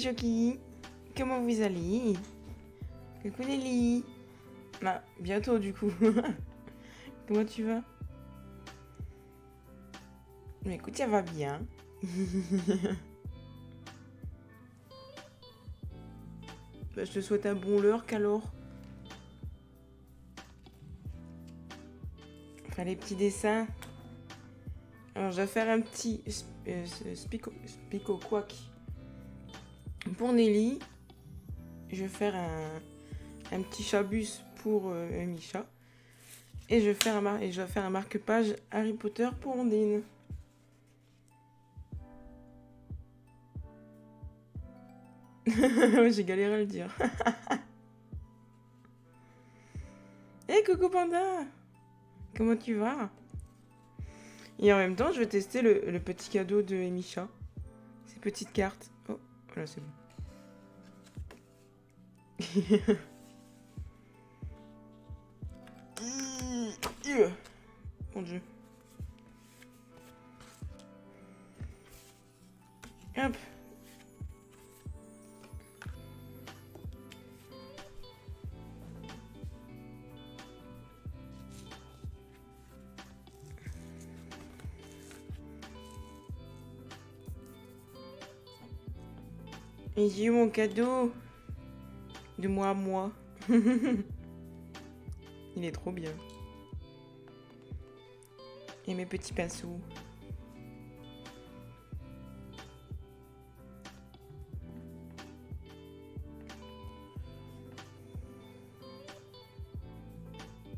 Choki, comment vous allez? Coucou Nelly. Bah, bientôt du coup. Comment tu vas? Mais écoute, ça va bien. Bah, je te souhaite un bon lurk alors. Enfin, les petits dessins. Alors, je vais faire un petit Psykokwak. Pour Nelly, je vais faire un petit chat-bus pour Micha. Et je vais faire un marque-page Harry Potter pour Ondine. J'ai galéré à le dire. Hey, coucou Panda! Comment tu vas? Et en même temps, je vais tester le petit cadeau de Micha. Ces petites cartes. Oh, voilà, c'est bon. Mon dieu. Hop. Et j'ai eu mon cadeau. De moi à moi. Il est trop bien. Et mes petits pinceaux.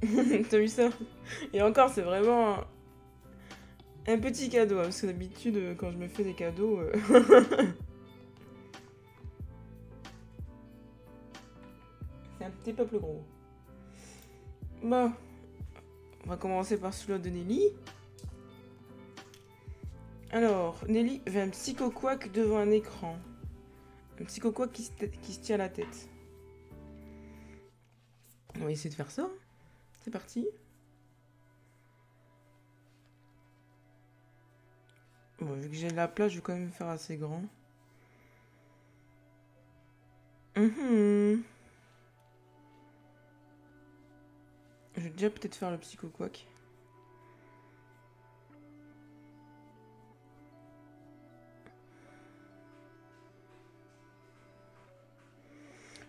T'as vu ça? Et encore, c'est vraiment un petit cadeau. Hein, parce que d'habitude, quand je me fais des cadeaux... C'est pas plus gros. Bon, on va commencer par celui de Nelly. Alors, Nelly fait un psychoquac devant un écran. Un psychoquac qui se tient à la tête. On va essayer de faire ça. C'est parti. Bon, vu que j'ai de la place, je vais quand même faire assez grand. Je vais déjà peut-être faire le psychoquac.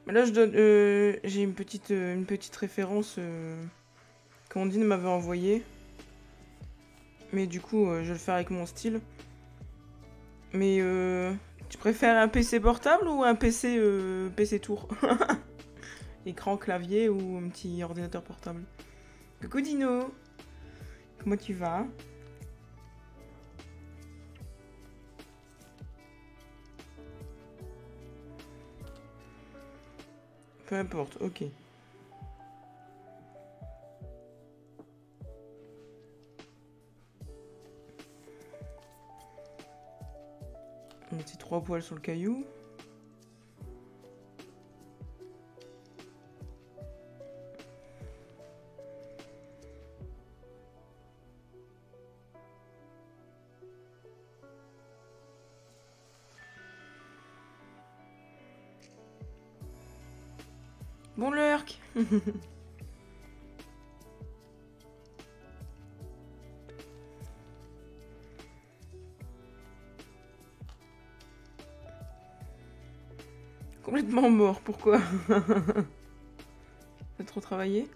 Mais là, je donne. J'ai une petite référence qu'Andine m'avait envoyée. Mais du coup, je vais le faire avec mon style. Mais tu préfères un PC portable ou un PC PC tour? Écran, clavier ou un petit ordinateur portable? Coucou Dino, comment tu vas? Peu importe, ok. Un petit 3 poils sur le caillou. Bon lurk. Complètement mort, pourquoi? T'as trop travaillé?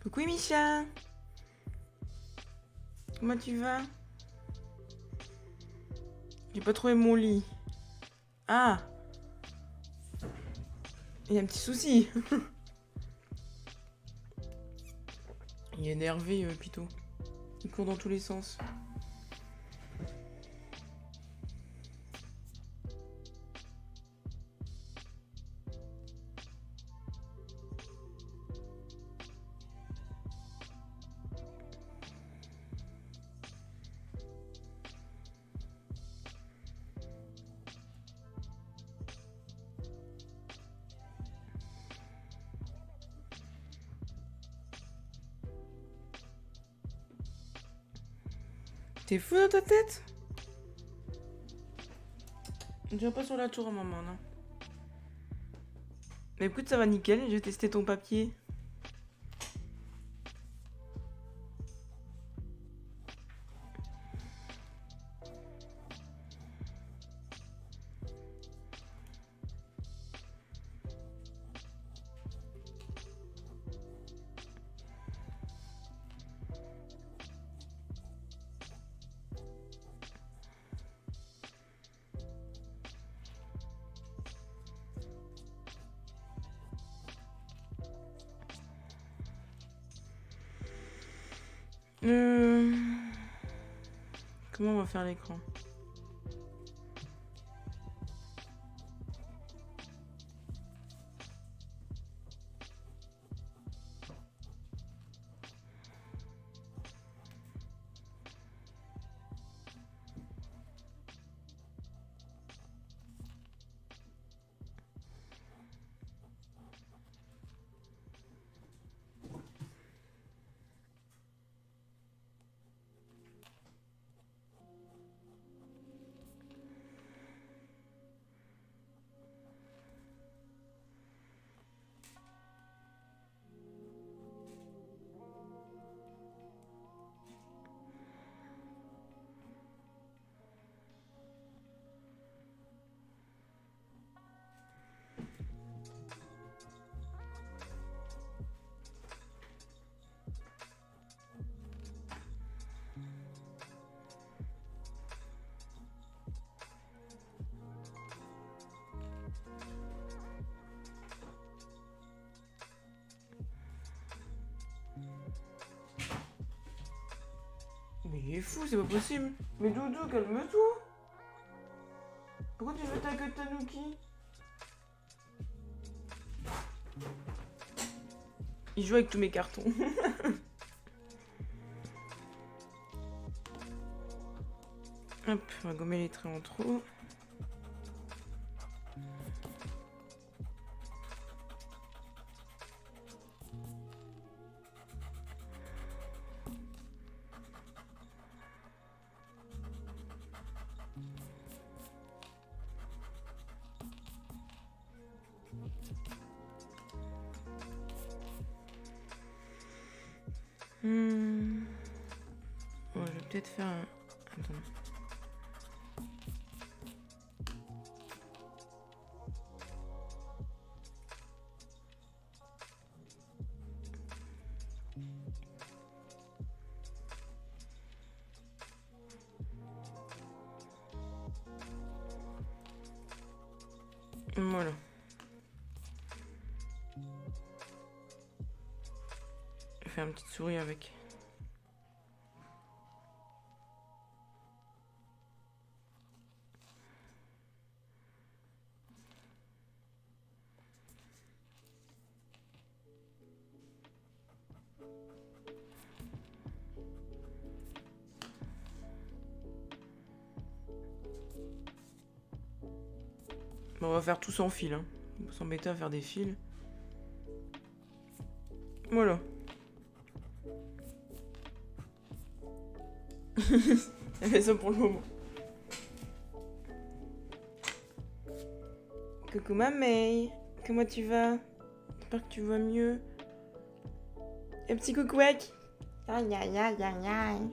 Coucou Micha, comment tu vas? J'ai pas trouvé mon lit. Ah, il y a un petit souci. Il est énervé, Pito. Il court dans tous les sens. T'es fou dans ta tête? On ne vient pas sur la tour à maman, non? Mais écoute, ça va nickel, je vais tester ton papier. Comment on va faire l'écran? Il est fou, c'est pas possible. Mais Doudou, calme-toi. Pourquoi tu veux ta gueule Tanuki? Il joue avec tous mes cartons. Hop, on va gommer les traits en trop. Bon, je vais peut-être faire un... Attends. Voilà. Je vais faire une petite souris avec. Bon, on va faire tout sans fil, hein. On va s'embêter à faire des fils. Voilà. Elle fait ça pour le moment. Coucou ma May, comment tu vas? J'espère que tu vas mieux. Un petit coucouac. Aïe aïe aïe aïe aïe.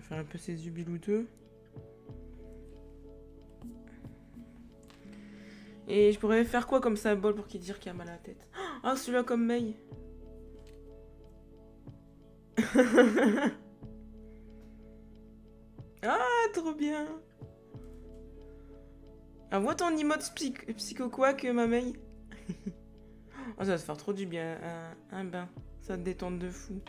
Faire un peu ces zubilouteux. Et je pourrais faire quoi comme symbole pour qu'il dise qu'il a mal à la tête? Ah, oh, celui-là comme May. Ah, trop bien. Envoie ton emote psychoquac, ma May. Oh, ça va se faire trop du bien. Un bain. Ça te détendre de fou.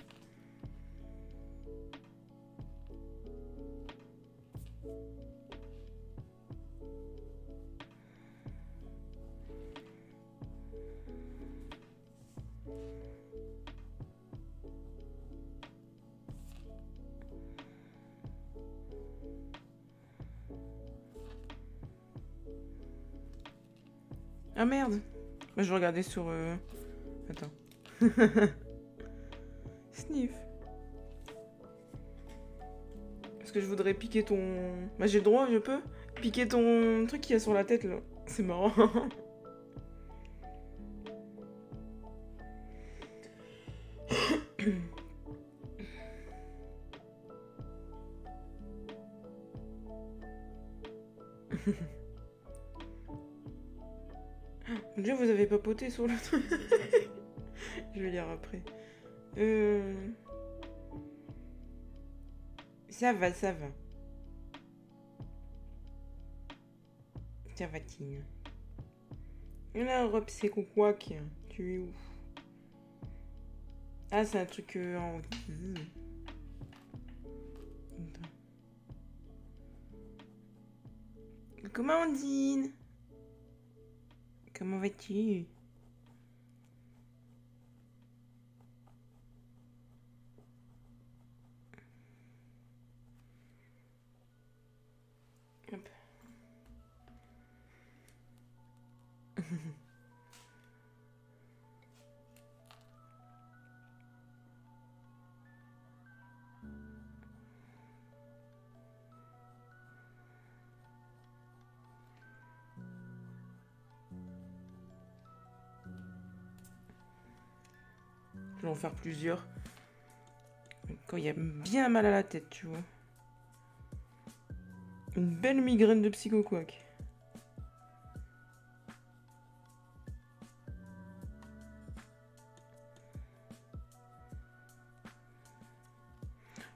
Ah merde! Moi je regardais sur... Attends. Sniff. Parce que je voudrais piquer ton... Bah j'ai le droit, je peux piquer ton truc qu'il y a sur la tête là. C'est marrant. Mon dieu, vous avez papoté sur le truc. Je vais lire après. Ça va, ça va. Ça va-t-il. Et là, Rob, c'est quoi qui... Tu es où? Ah, c'est un truc en... Comment on dit? Comment vas-tu? Je vais en faire plusieurs. Quand il y a bien mal à la tête, tu vois. Une belle migraine de psychoquac.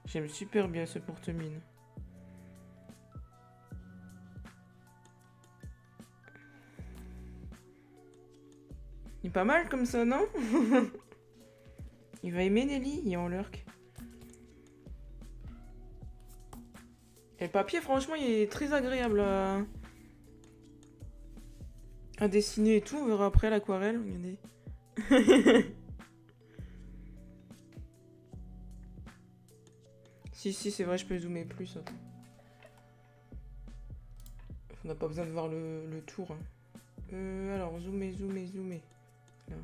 J'aime super bien ce porte-mine. Il est pas mal comme ça, non? Il va aimer Nelly, il est en lurk. Et le papier, franchement, il est très agréable à dessiner et tout. On verra après l'aquarelle, regardez. Si, c'est vrai, je peux zoomer plus. On n'a pas besoin de voir le tour. Alors, zoomer. Là.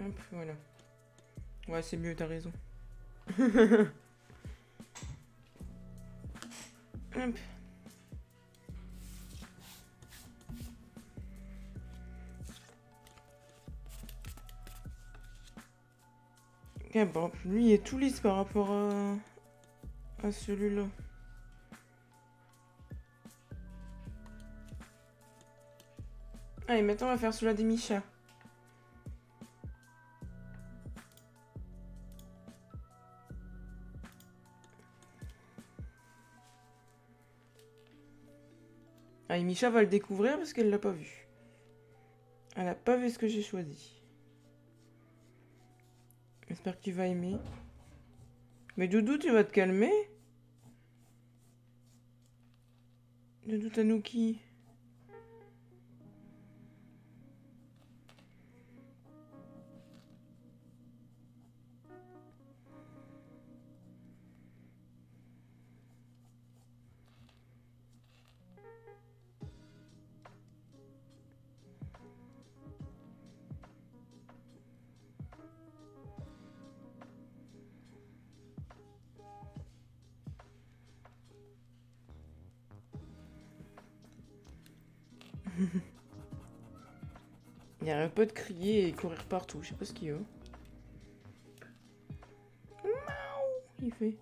Hop, voilà. Ouais, c'est mieux, t'as raison. Hop. Ah bon, lui il est tout lisse par rapport à celui-là. Allez, maintenant on va faire celui-là des Micha. Allez, Micha va le découvrir parce qu'elle l'a pas vu. Elle n'a pas vu ce que j'ai choisi. J'espère que tu vas aimer. Mais Doudou, tu vas te calmer. Doudou Tanuki. Il arrête pas de crier et courir partout, je sais pas ce qu'il veut. Maou, il fait.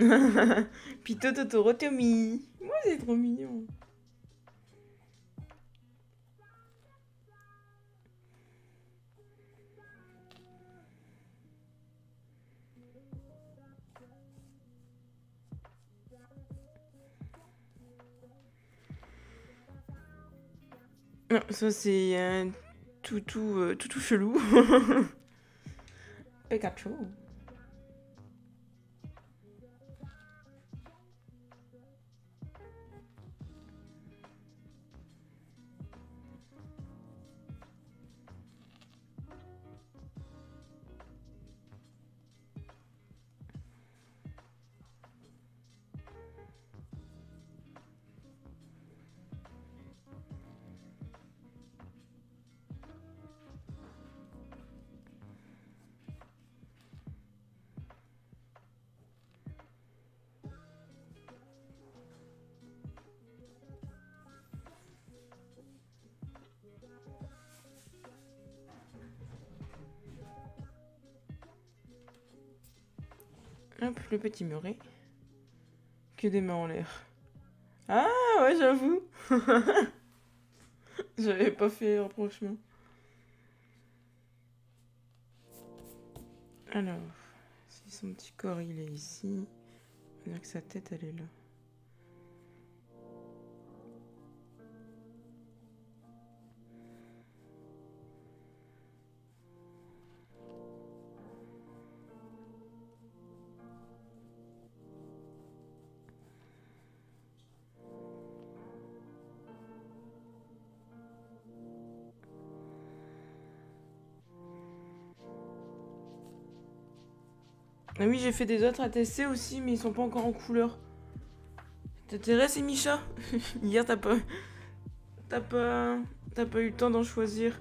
Maou. Pito Totoro Tommy. Moi c'est trop mignon. Non, ça c'est un toutou chelou. Pikachu. Hop, le petit muret. Que des mains en l'air. Ah ouais, j'avoue. J'avais pas fait rapprochement. Alors, si son petit corps il est ici, on dirait que sa tête elle est là. Ah oui, j'ai fait des autres à tester aussi, mais ils sont pas encore en couleur. T'intéresses, Micha? Hier, t'as pas eu le temps d'en choisir.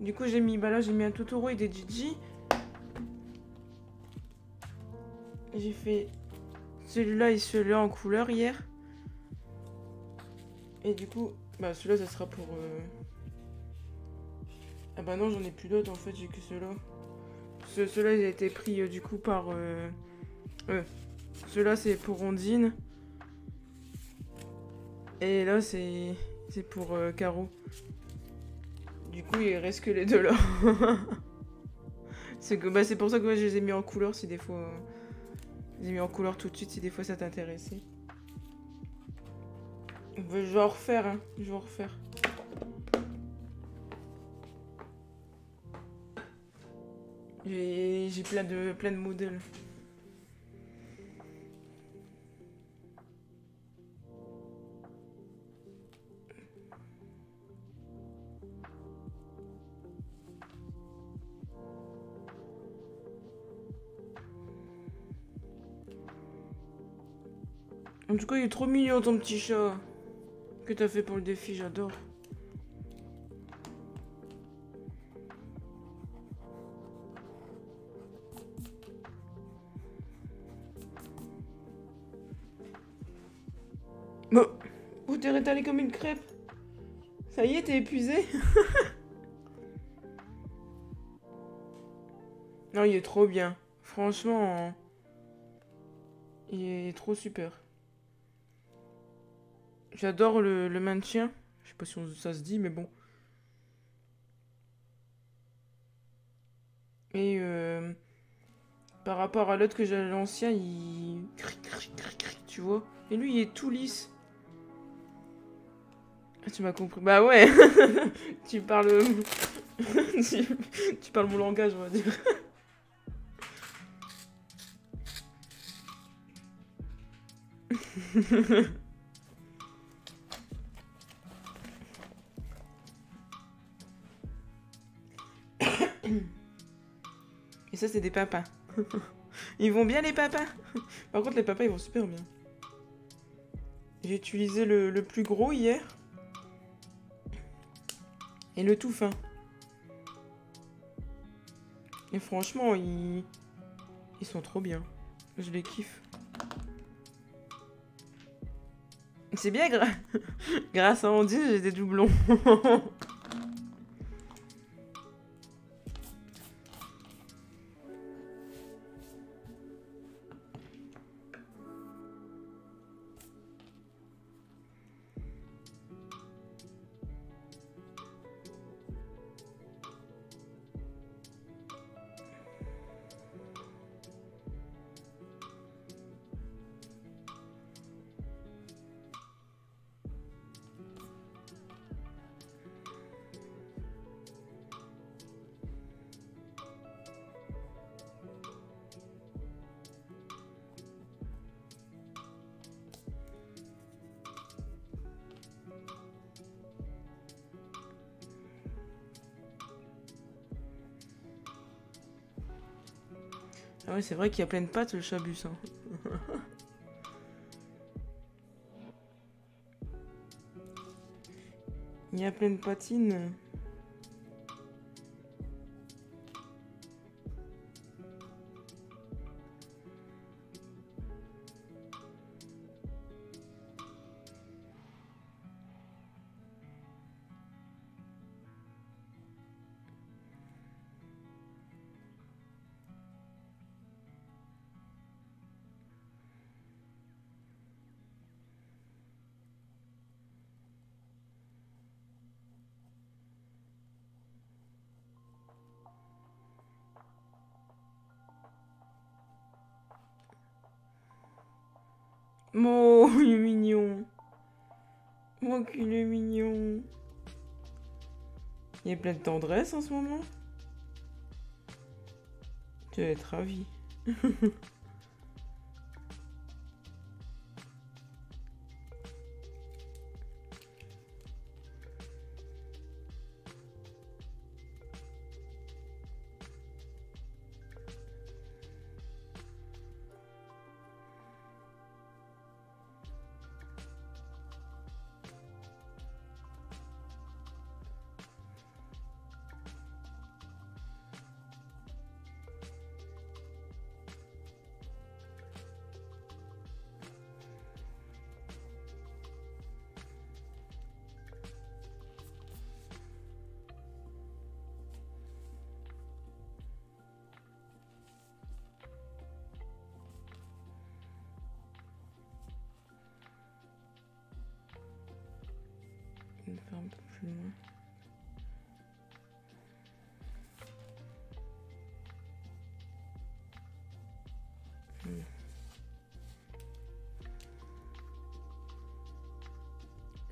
Du coup, j'ai mis... Bah là, j'ai mis un Totoro et des Gigi. J'ai fait celui-là et celui-là en couleur hier. Et du coup... Bah, celui-là, ça sera pour... Ah bah non, j'en ai plus d'autres, en fait. J'ai que celui-là. Ceux-là, ils ont été pris du coup par... Ceux-là, c'est pour Ondine. Et là, c'est pour Caro. Du coup, il reste que les deux là. C'est bah, pour ça que moi, je les ai mis en couleur si des fois... Je les ai mis en couleur tout de suite si des fois ça t'intéressait. Je vais en refaire, hein. Je vais en refaire. J'ai plein de modèles. En tout cas, il est trop mignon ton petit chat que t'as fait pour le défi, j'adore. Bon, oh, t'es rétalé comme une crêpe. Ça y est, t'es épuisé. Non, il est trop bien. Franchement, il est trop super. J'adore le maintien. Je sais pas si ça se dit, mais bon. Et par rapport à l'autre que j'avais l'ancien, il crie, tu vois. Et lui, il est tout lisse. Ah, tu m'as compris. Bah ouais. Tu parles. Tu parles mon langage, on va dire. Et ça, c'est des papas. Ils vont bien, les papas. Par contre, les papas, ils vont super bien. J'ai utilisé le plus gros hier. Et le tout fin. Et franchement, ils sont trop bien. Je les kiffe. C'est bien, grâce à Andy, j'ai des doublons. Ah ouais, c'est vrai qu'il y a plein de pattes, le chat-bus, hein. Il y a plein de patines. Oh, il est mignon. Oh, qu'il est mignon. Il est plein de tendresse en ce moment. Tu vas être ravi. Un peu plus loin.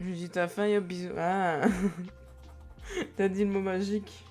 Je lui dis ta faim, yo, bisous. Ah. T'as dit le mot magique.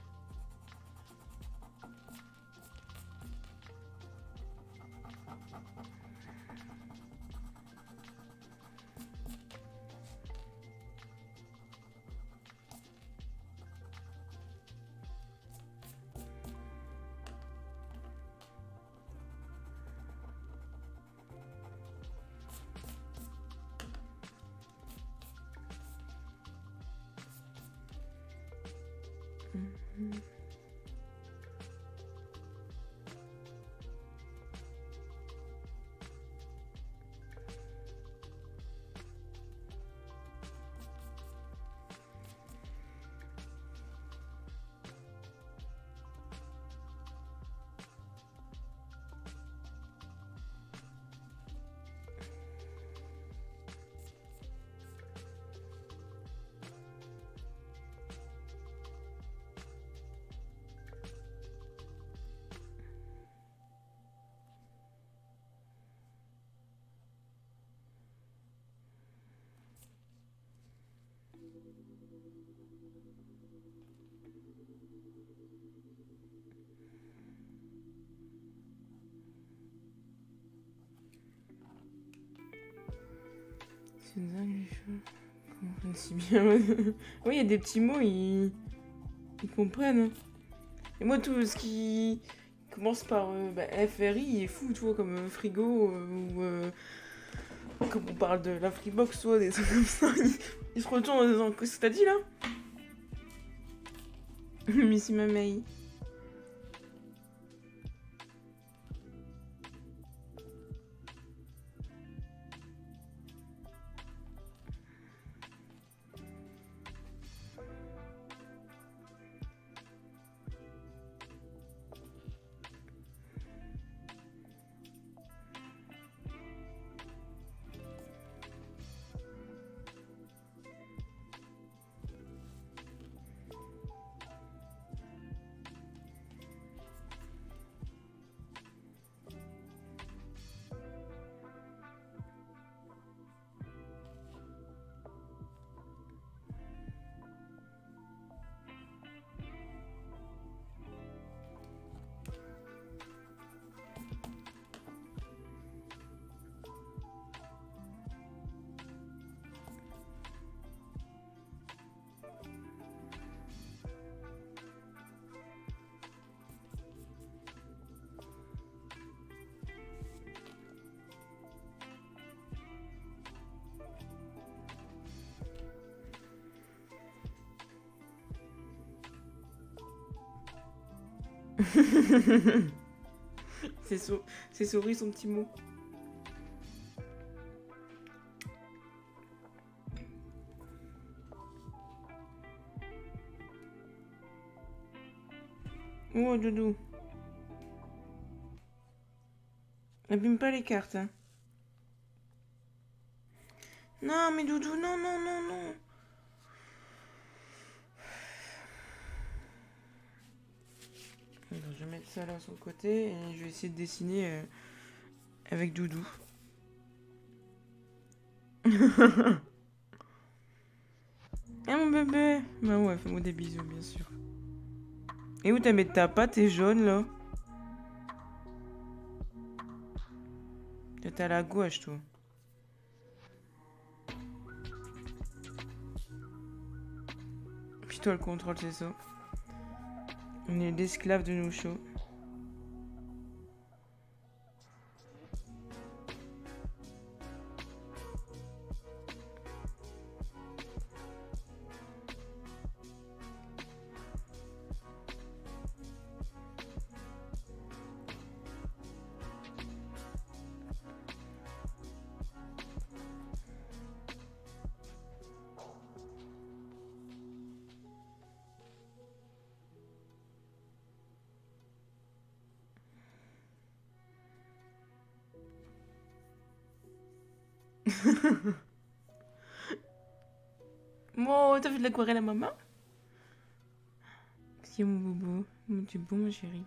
C'est dingue les choses. Si bien. Oui, il y a des petits mots, ils comprennent. Et moi, tout ce qui commence par FRI, il est fou, tu vois, comme frigo, ou comme on parle de la Freebox, soit des trucs comme ça. Ils se retournent en disant qu'est-ce que t'as dit là. Missy Mamei. C'est souris son petit mot. Oh doudou. N'abîme pas les cartes. Hein. Non mais doudou, non, non, non, non. Je vais mettre ça là à son côté et je vais essayer de dessiner avec Doudou. Ah mon bébé. Bah ouais, fais-moi des bisous bien sûr. Et où t'as mis ta pâte et jaune là? T'es à la gauche toi. Puis toi le contrôle c'est ça. On est l'esclave de nos shows. Wow, t'as vu de l'aquarelle à maman? C'est mon bobo, mon petit bon ma chérie.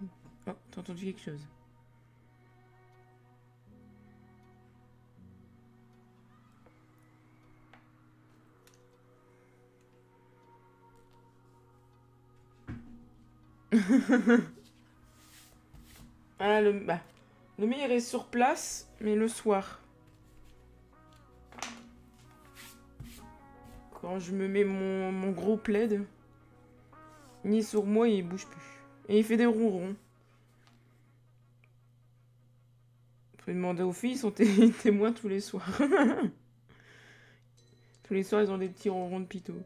Oh, t'as entendu quelque chose? Ah, le meilleur est sur place, mais le soir. Quand je me mets mon gros plaid, il est sur moi et il bouge plus. Et il fait des ronrons. Je peux demander aux filles, ils sont témoins tous les soirs. Tous les soirs, ils ont des petits ronrons de pitot.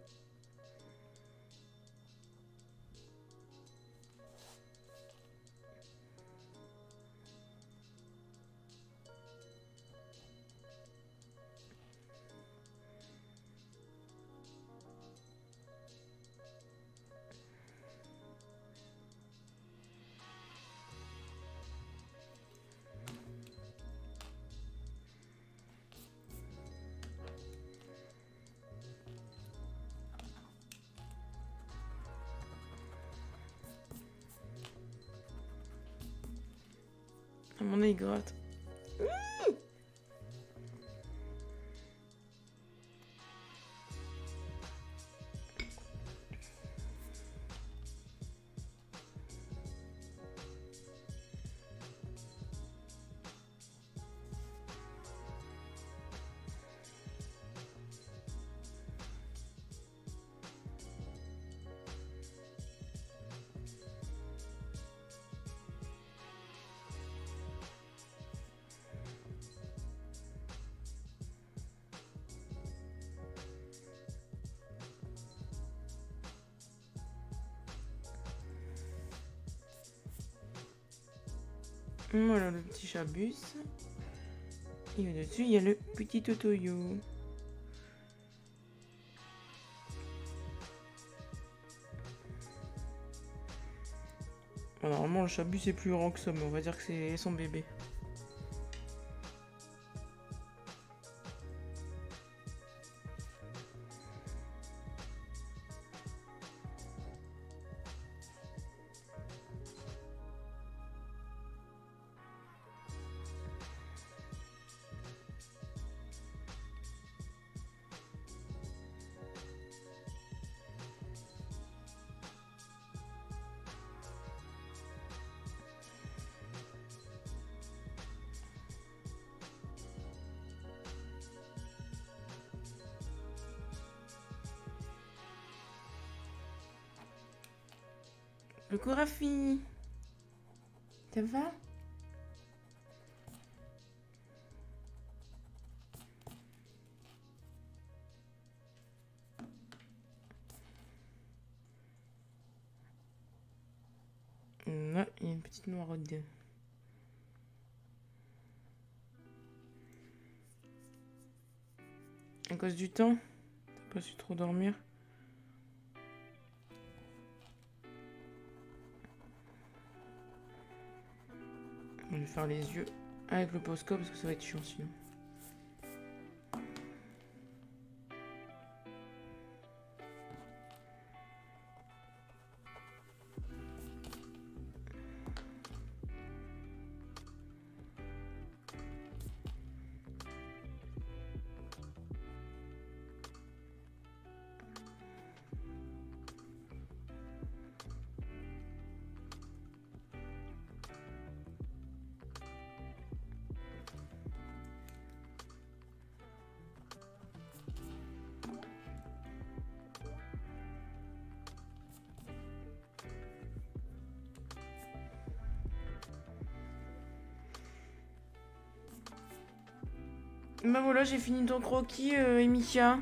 Mon œil gratte. Voilà le petit chat-bus. Et au-dessus, il y a le petit Totoyo. Bon, normalement, le chat-bus est plus grand que ça, mais on va dire que c'est son bébé. Coucou Rafi, ça va? Non, il y a une petite noiraude. À cause du temps, t'as pas su trop dormir. Je vais faire les yeux avec le post-cop parce que ça va être chiant sinon. Bah voilà, j'ai fini ton croquis, Emilia.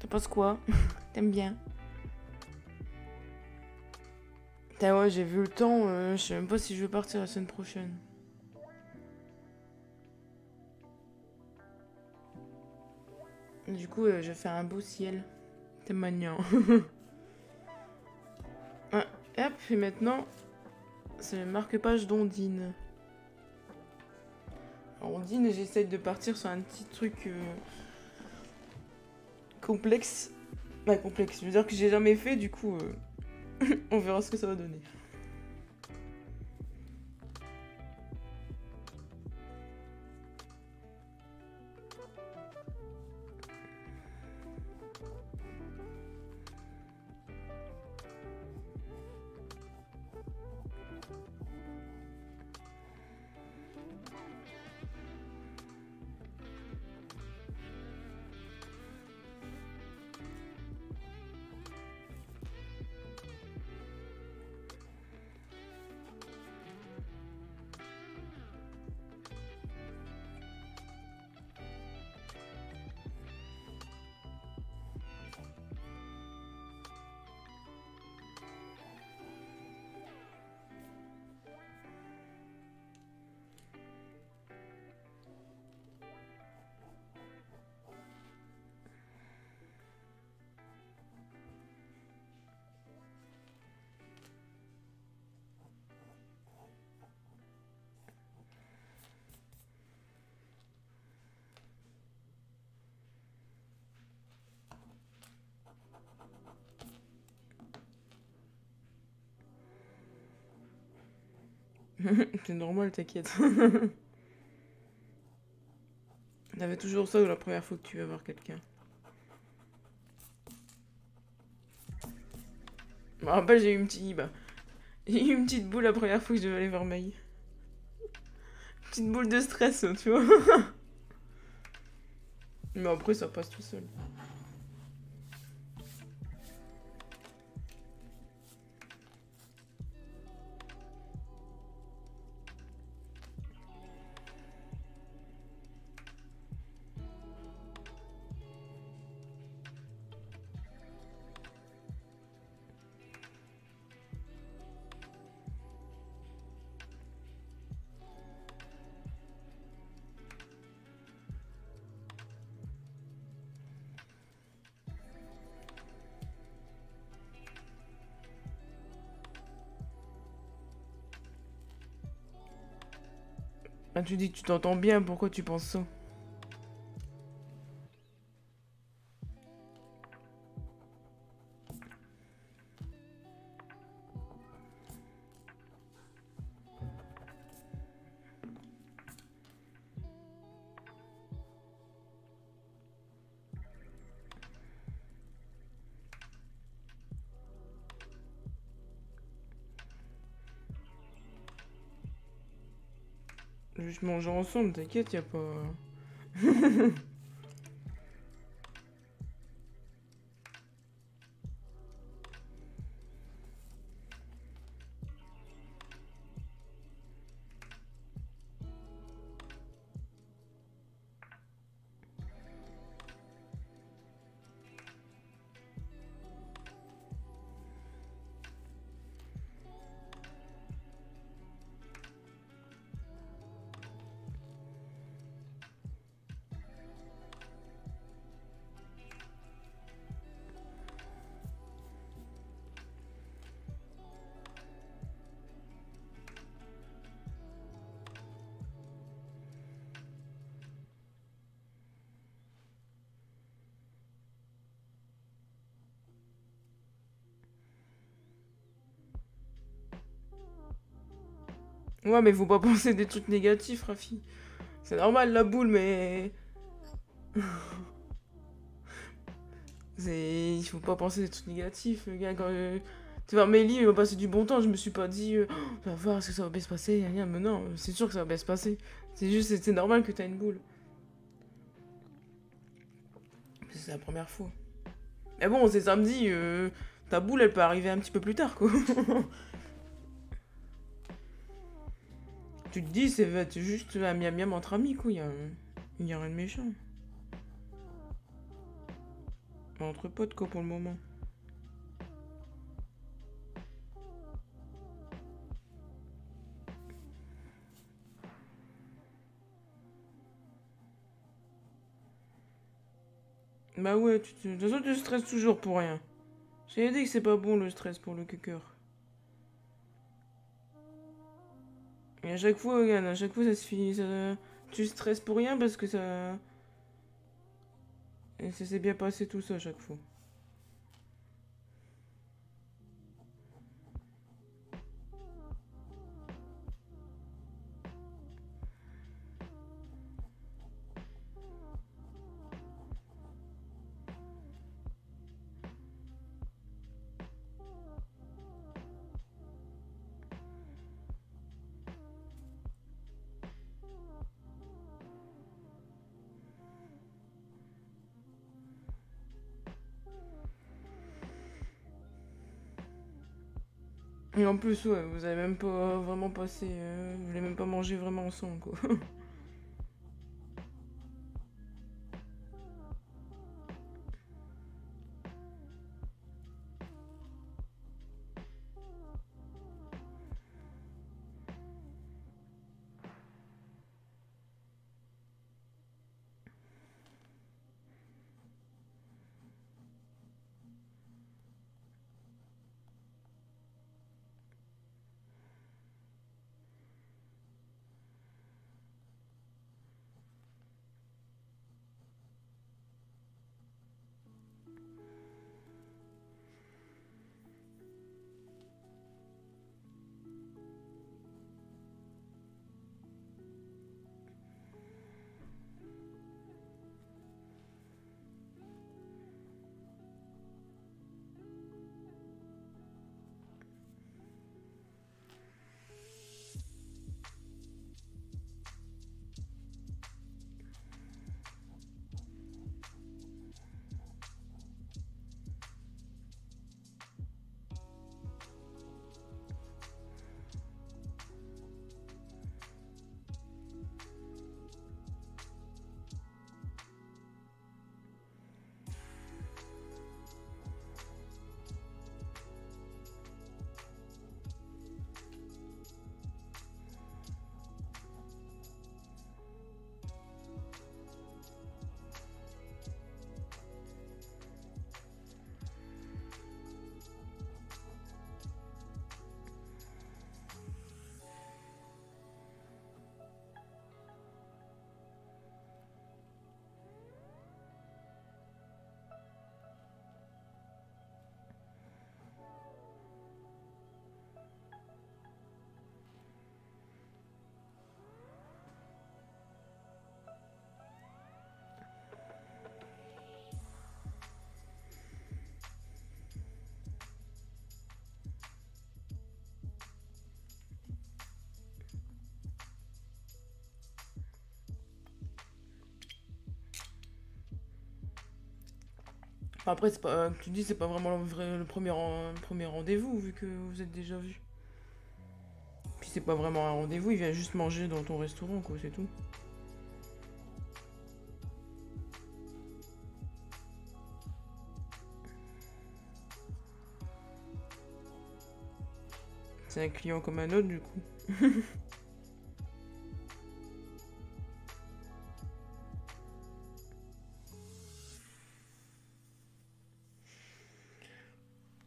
T'en penses quoi? T'aimes bien? Ah ouais, j'ai vu le temps, je sais même pas si je vais partir la semaine prochaine. Du coup, je vais faire un beau ciel. T'es mignon. Ah, hop, et maintenant, c'est le marque-page d'Ondine. On dîne et j'essaye de partir sur un petit truc complexe. Bah, complexe, je veux dire que j'ai jamais fait, du coup, on verra ce que ça va donner. C'est normal, t'inquiète. T'avais toujours ça la première fois que tu vas voir quelqu'un. Je me rappelle, j'ai eu une petite boule la première fois que je devais aller voir Maï. Petite boule de stress, tu vois. Mais après, ça passe tout seul. Tu dis que tu t'entends bien, pourquoi tu penses ça? Juste manger ensemble, t'inquiète, y'a pas... Ouais, mais faut pas penser des trucs négatifs, Rafi. C'est normal, la boule, mais... Il faut pas penser des trucs négatifs, le gars. Quand tu vois, Mélie, il va passer du bon temps. Je me suis pas dit, tu vas voir, est-ce que ça va bien se passer? Rien, mais non, c'est sûr que ça va bien se passer. C'est juste, c'est normal que t'as une boule. C'est la première fois. Mais bon, c'est samedi, ta boule, elle peut arriver un petit peu plus tard, quoi. Tu te dis, c'est juste un miam miam entre amis, quoi. Il y a rien de méchant. Entre potes, quoi, pour le moment. Bah ouais, de toute façon, tu stresses toujours pour rien. J'ai dit que c'est pas bon le stress pour le cœur. Et à chaque fois, regarde, à chaque fois ça se finit, ça... tu stresses pour rien parce que ça... Et ça s'est bien passé tout ça à chaque fois. Et en plus, ouais, vous avez même pas vraiment passé... vous voulez même pas manger vraiment ensemble, quoi. Enfin, après, c'est pas, tu dis, c'est pas vraiment le premier rendez-vous, vu que vous êtes déjà vus. Puis c'est pas vraiment un rendez-vous, il vient juste manger dans ton restaurant, quoi, c'est tout. C'est un client comme un autre, du coup.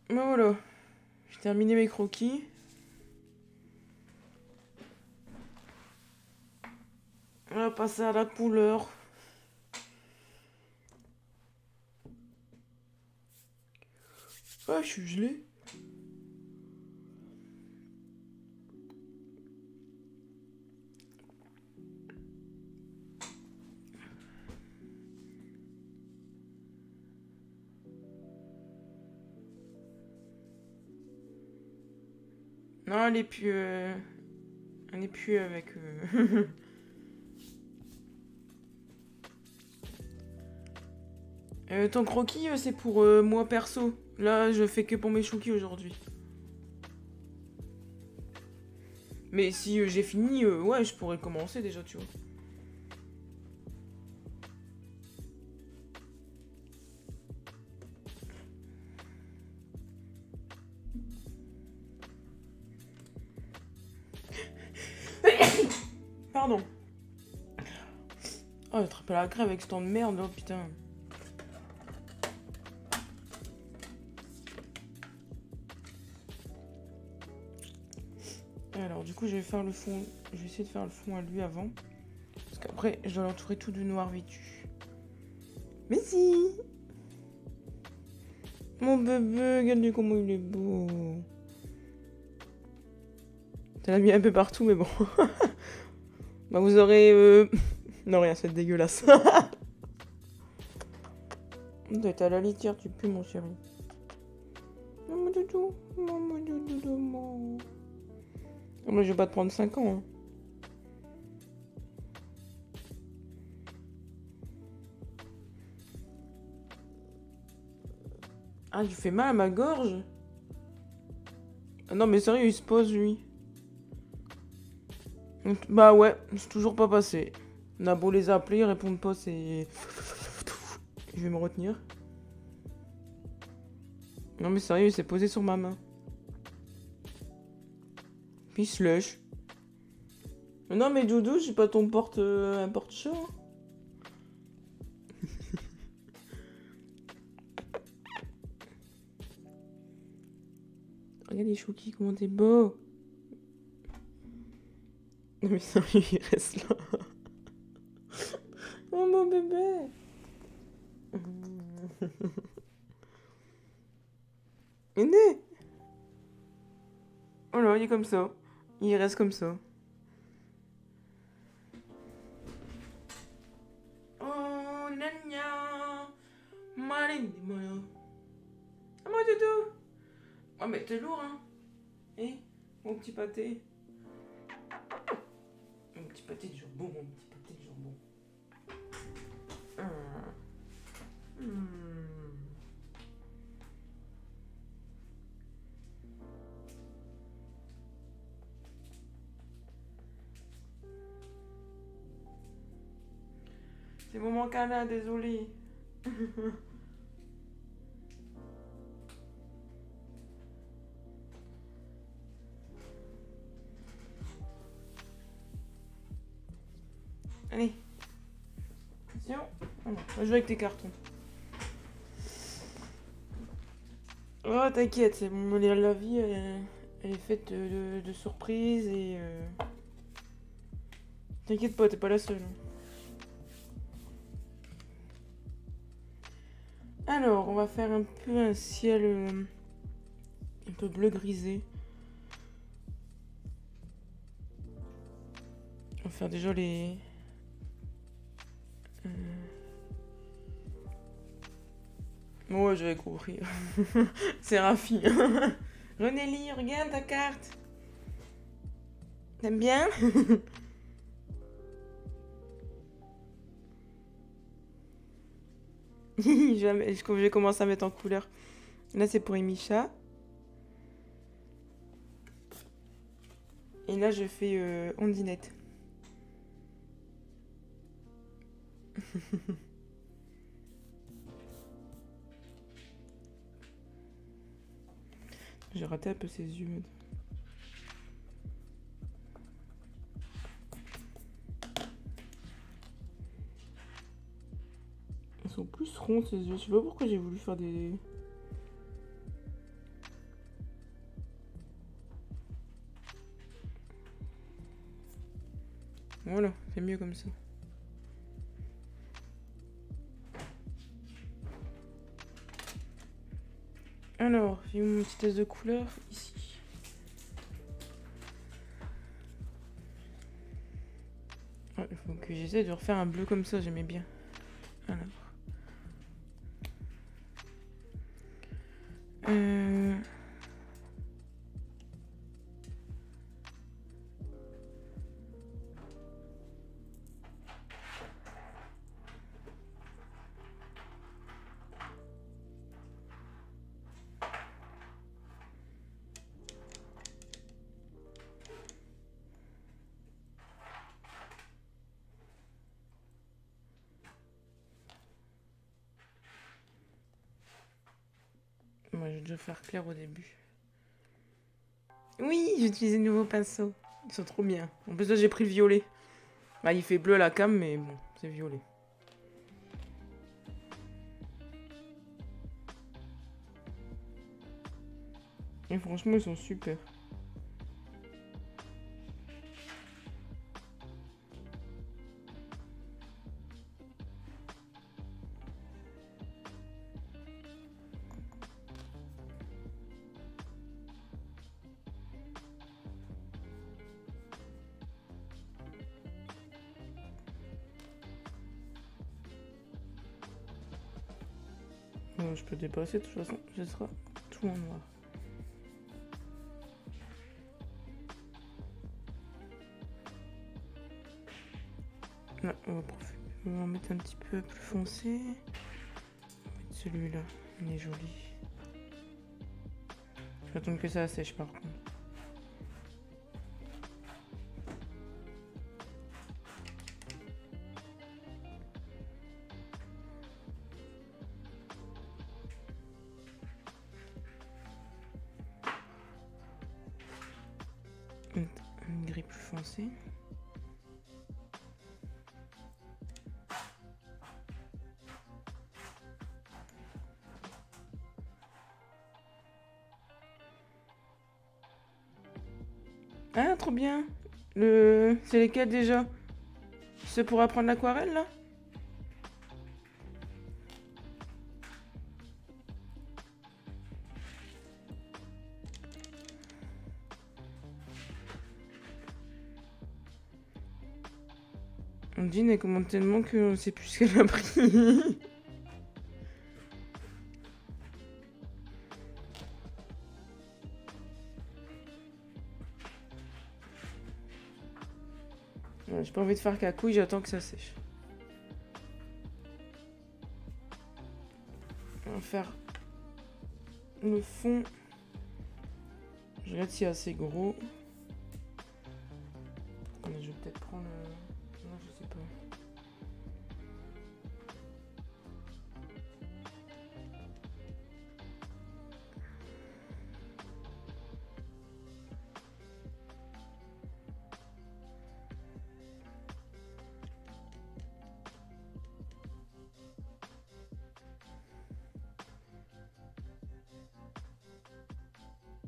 Bon, voilà. J'ai terminé mes croquis. On va passer à la couleur. Ah, je suis gelée. Non, elle est plus... Elle est plus avec... ton croquis, c'est pour moi perso. Là, je fais que pour mes chouquis aujourd'hui. Mais si j'ai fini, ouais, je pourrais commencer déjà, tu vois. Pardon. Oh, j'ai attrapé la crève avec ce temps de merde, oh putain. Alors, du coup, je vais faire le fond. Je vais essayer de faire le fond à lui avant. Parce qu'après, je dois l'entourer tout de noir vêtu. Mais si! Mon bébé, regardez comment il est beau. T'en as mis un peu partout, mais bon. Bah vous aurez... Non rien, c'est dégueulasse. On doit être à la litière, tu pues mon chéri. Maman doudou, maman doudou, maman. Moi je vais pas te prendre 5 ans. Hein. Ah, il fait mal à ma gorge. Ah, non mais sérieux, il se pose lui. Bah ouais, c'est toujours pas passé. On a beau les appeler, ils répondent pas, c'est... Je vais me retenir. Non mais sérieux, il s'est posé sur ma main. Puis il se lèche. Non mais Doudou, j'ai pas ton porte... un porte-chat. Regarde les chouquis, comment t'es beau. Non mais sérieux, il reste là. Oh mon bébé. Venez. Oh là, il est comme ça. Il reste comme ça. Oh nanya. Malin, mono. Ah moi doudou. Oh mais t'es lourd hein. Eh, mon petit pâté. Mon petit pâté de jambon, mon petit pâté de jambon. Mmh. Mmh. C'est mon moment câlin, désolé. Allez, attention, on va jouer avec tes cartons. Oh t'inquiète, c'est bon, la vie elle est faite de surprises et... T'inquiète pas, t'es pas la seule. Alors, on va faire un peu un ciel un peu bleu grisé. On va faire déjà les... Ouais, j'avais compris. C'est Rafi. Renélie, regarde ta carte. T'aimes bien? Je vais commencer à mettre en couleur. Là, c'est pour Emicha. Et là, je fais Ondinette. J'ai raté un peu ses yeux. Ils sont plus ronds, ces yeux. Je sais pas pourquoi j'ai voulu faire des... Voilà, c'est mieux comme ça. Alors, j'ai eu mon petit test de couleur ici. Il faut que j'essaie de refaire un bleu comme ça, j'aimais bien. Alors. Moi, je dois faire clair au début. Oui, j'utilise les nouveaux pinceaux. Ils sont trop bien. En plus, là, j'ai pris le violet. Bah, il fait bleu à la cam, mais bon, c'est violet. Et franchement, ils sont super. Je peux dépasser, de toute façon, ce sera tout en noir. Là, on va en mettre un petit peu plus foncé. On va mettre celui-là, il est joli. Je vais attendre que ça sèche par contre. Un gris plus foncé. Ah, trop bien. C'est lesquels déjà? C'est pour apprendre l'aquarelle là? Elle commande tellement que on sait plus ce qu'elle a pris. J'ai pas envie de faire cacouille, j'attends que ça sèche. On va faire le fond. Je regarde s'il est assez gros. Je vais peut-être prendre... Non, je sais pas.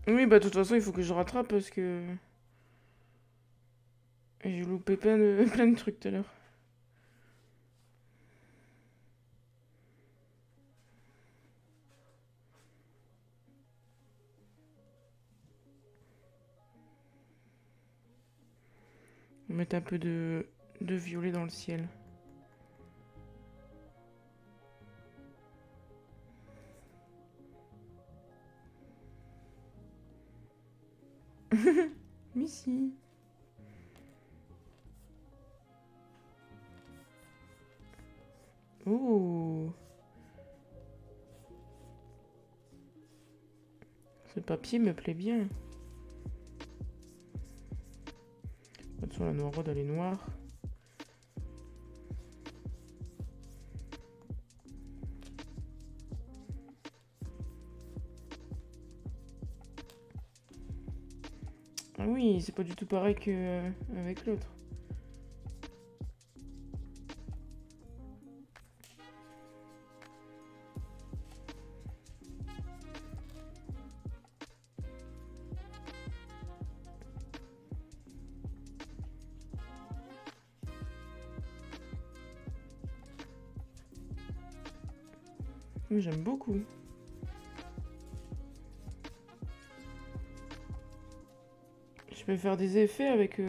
Oui, bah de toute façon, il faut que je rattrape parce que... J'ai loupé plein de trucs tout à l'heure. On va mettre un peu de violet dans le ciel. Mais si. Oh, Ce papier me plaît bien. De toute façon, la noiraude, elle est noire. Ah oui, c'est pas du tout pareil qu'avec l'autre. J'aime beaucoup. Je peux faire des effets avec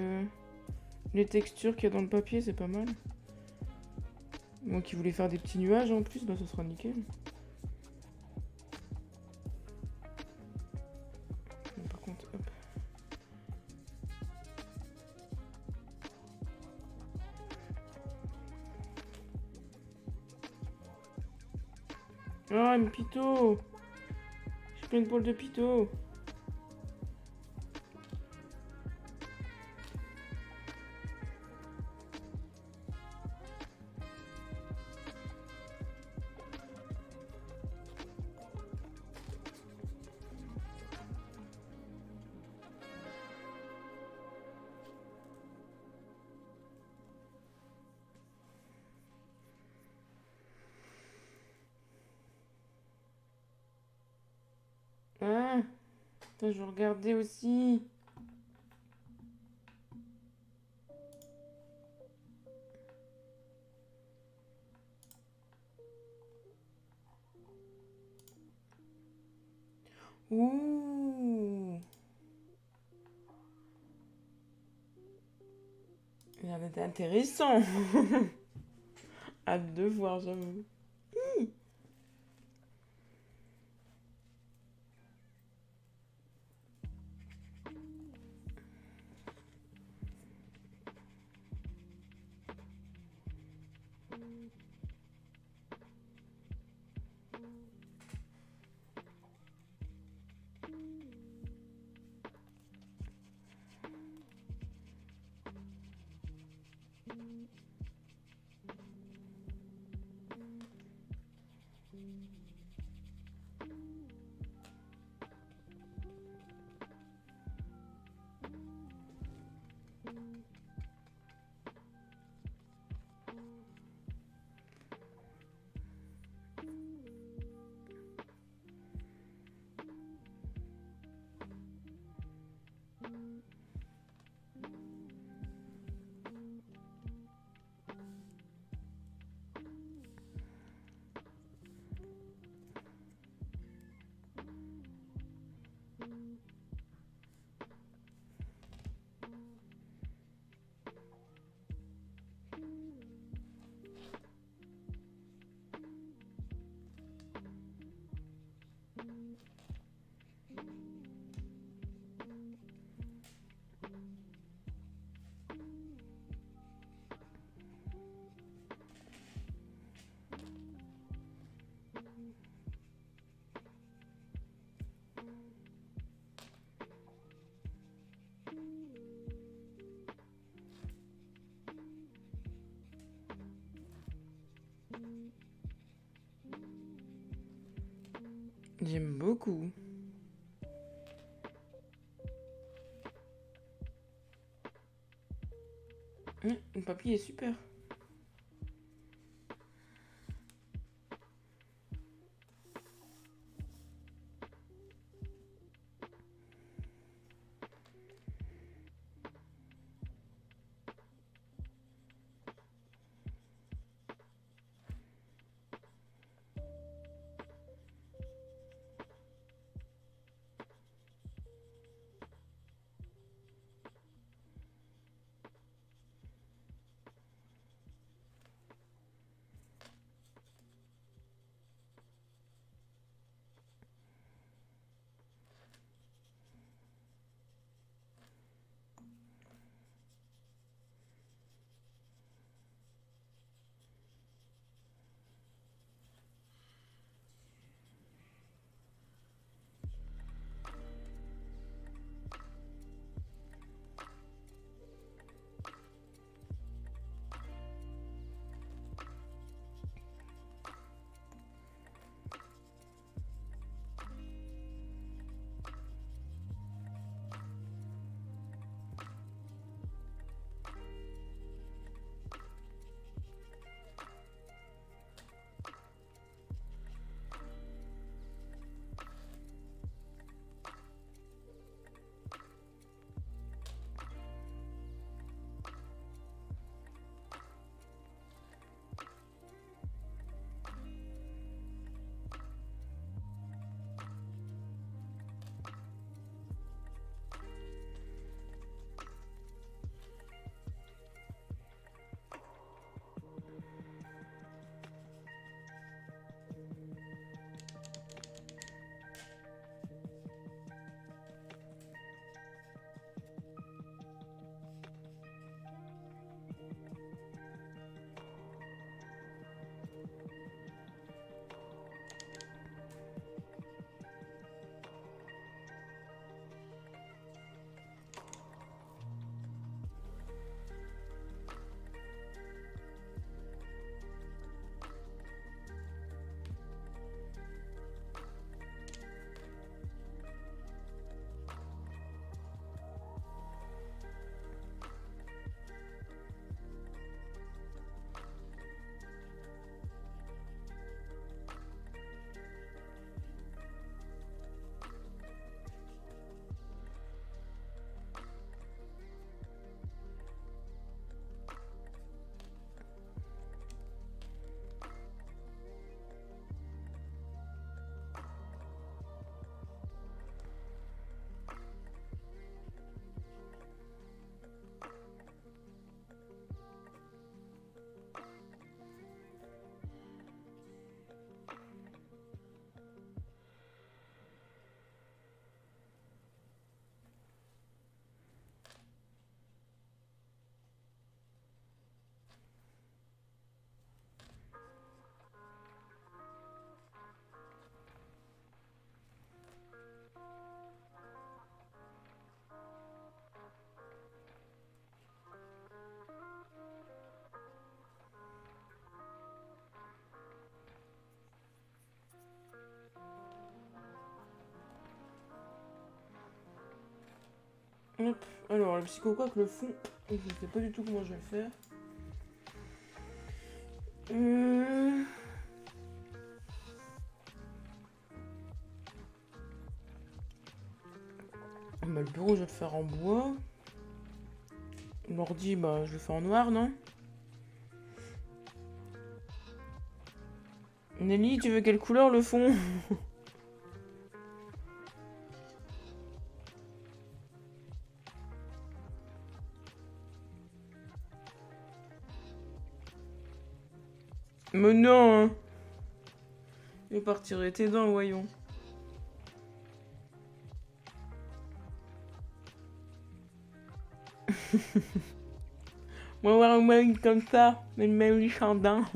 les textures qu'il y a dans le papier, c'est pas mal. Moi qui voulais faire des petits nuages en plus, bah ce sera nickel. Par contre, hop. Ah, une pito! J'ai pris une boule de pito! Je regardais aussi. Ouh. Il en était intéressant. Hâte de voir, j'avoue. J'aime beaucoup. Le papier est super. Hop, alors le psychoquac, le fond, je ne sais pas du tout comment je vais le faire. Bah, le bureau, je vais le faire en bois. L'ordi, bah, je le fais en noir, non? Nelly, tu veux quelle couleur le fond? Mais non, il partirait tes dents, voyons. Moi, avoir un mail comme ça, mais le mail du chandin.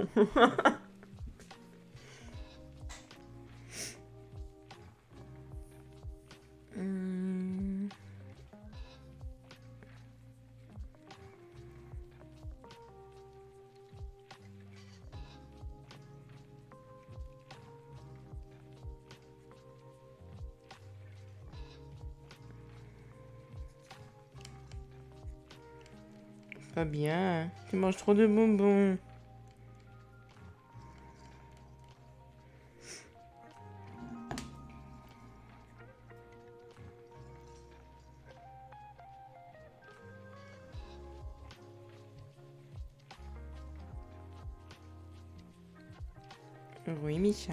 Pas bien, tu manges trop de bonbons. Oui, Micha.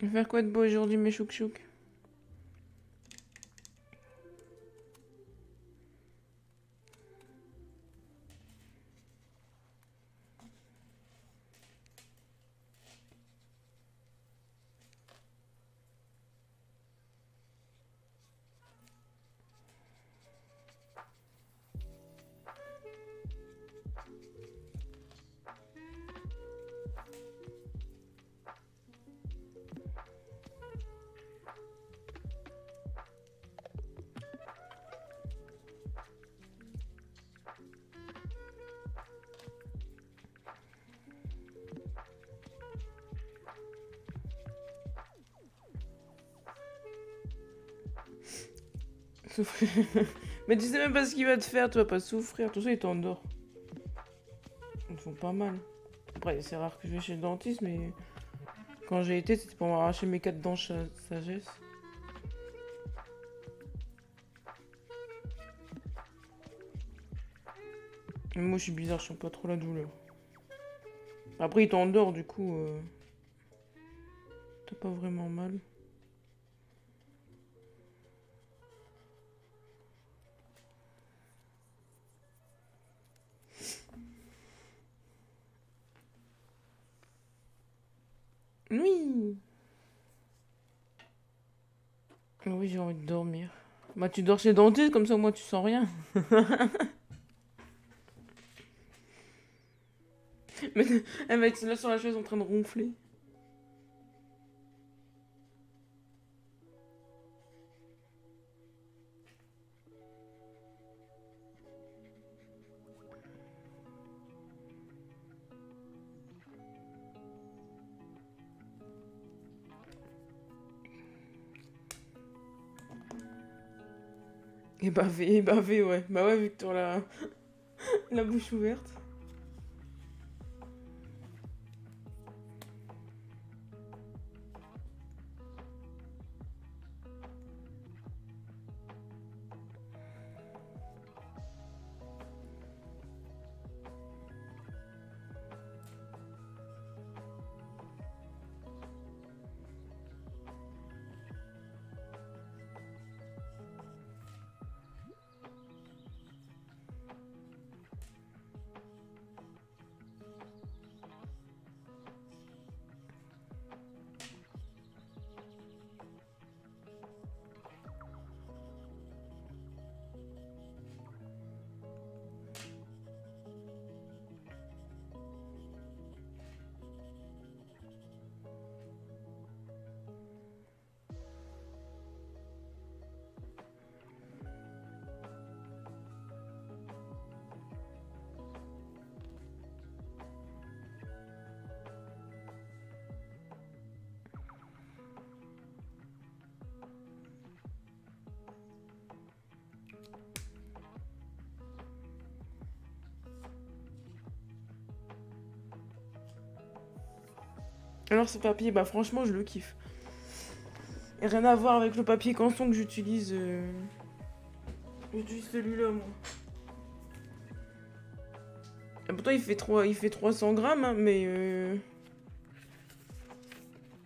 Je vais faire quoi de beau aujourd'hui, mes chouchouks? souffrir. Mais tu sais même pas ce qu'il va te faire, tu vas pas souffrir. Tout ça, il t'endort. Ils font pas mal. Après, c'est rare que je vais chez le dentiste, mais quand j'ai été, c'était pour m'arracher mes 4 dents de sagesse. Et moi, je suis bizarre, je sens pas trop la douleur. Après, il t'endort, du coup. T'as pas vraiment mal. Oui. Oui, j'ai envie de dormir. Bah, tu dors chez le dentiste, comme ça, moi, tu sens rien. Mais elle va être là sur la chaise en train de ronfler. Et bavé, ouais. Bah ouais, vu que t'as la bouche ouverte. Alors ce papier, bah franchement je le kiffe. Et rien à voir avec le papier canson que j'utilise. J'utilise celui-là moi. Et pourtant il fait 300 grammes, hein, mais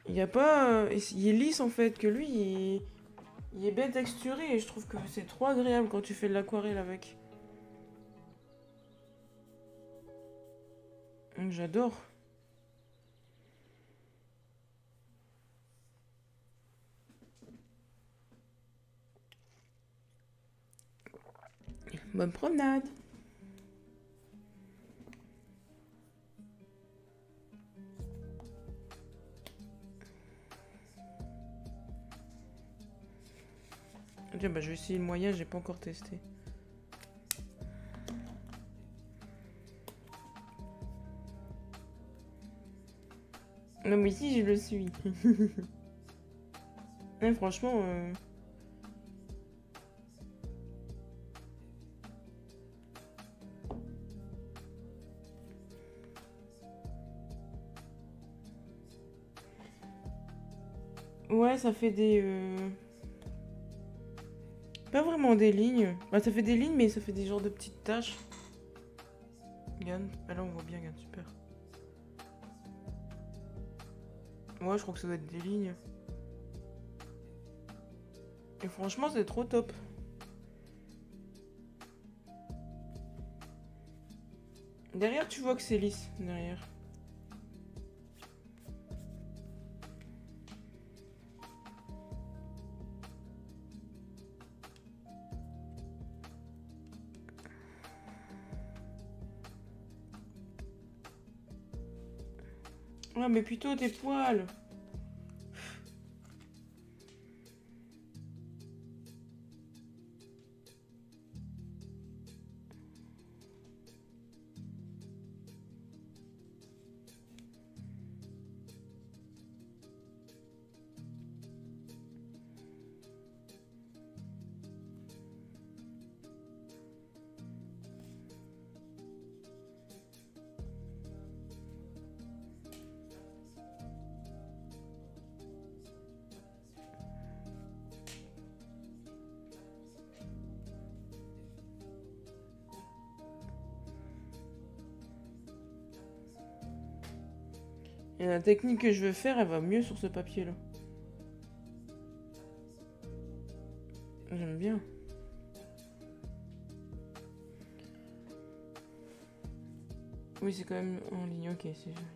il n'y a pas. Il est lisse en fait, que lui il est bien texturé et je trouve que c'est trop agréable quand tu fais de l'aquarelle avec. Donc j'adore. Bonne promenade. Tiens, bah, je vais essayer le moyen, j'ai pas encore testé. Non mais si, je le suis. Et franchement... Ouais, ça fait des... Pas vraiment des lignes. Bah, ça fait des lignes, mais ça fait des genres de petites taches. Gann. Ah là, on voit bien Gann, super. Ouais, je crois que ça doit être des lignes. Et franchement, c'est trop top. Derrière, tu vois que c'est lisse, derrière. Ah mais plutôt tes poils. Et la technique que je veux faire, elle va mieux sur ce papier là. J'aime bien. Oui, c'est quand même en ligne, ok, c'est joli.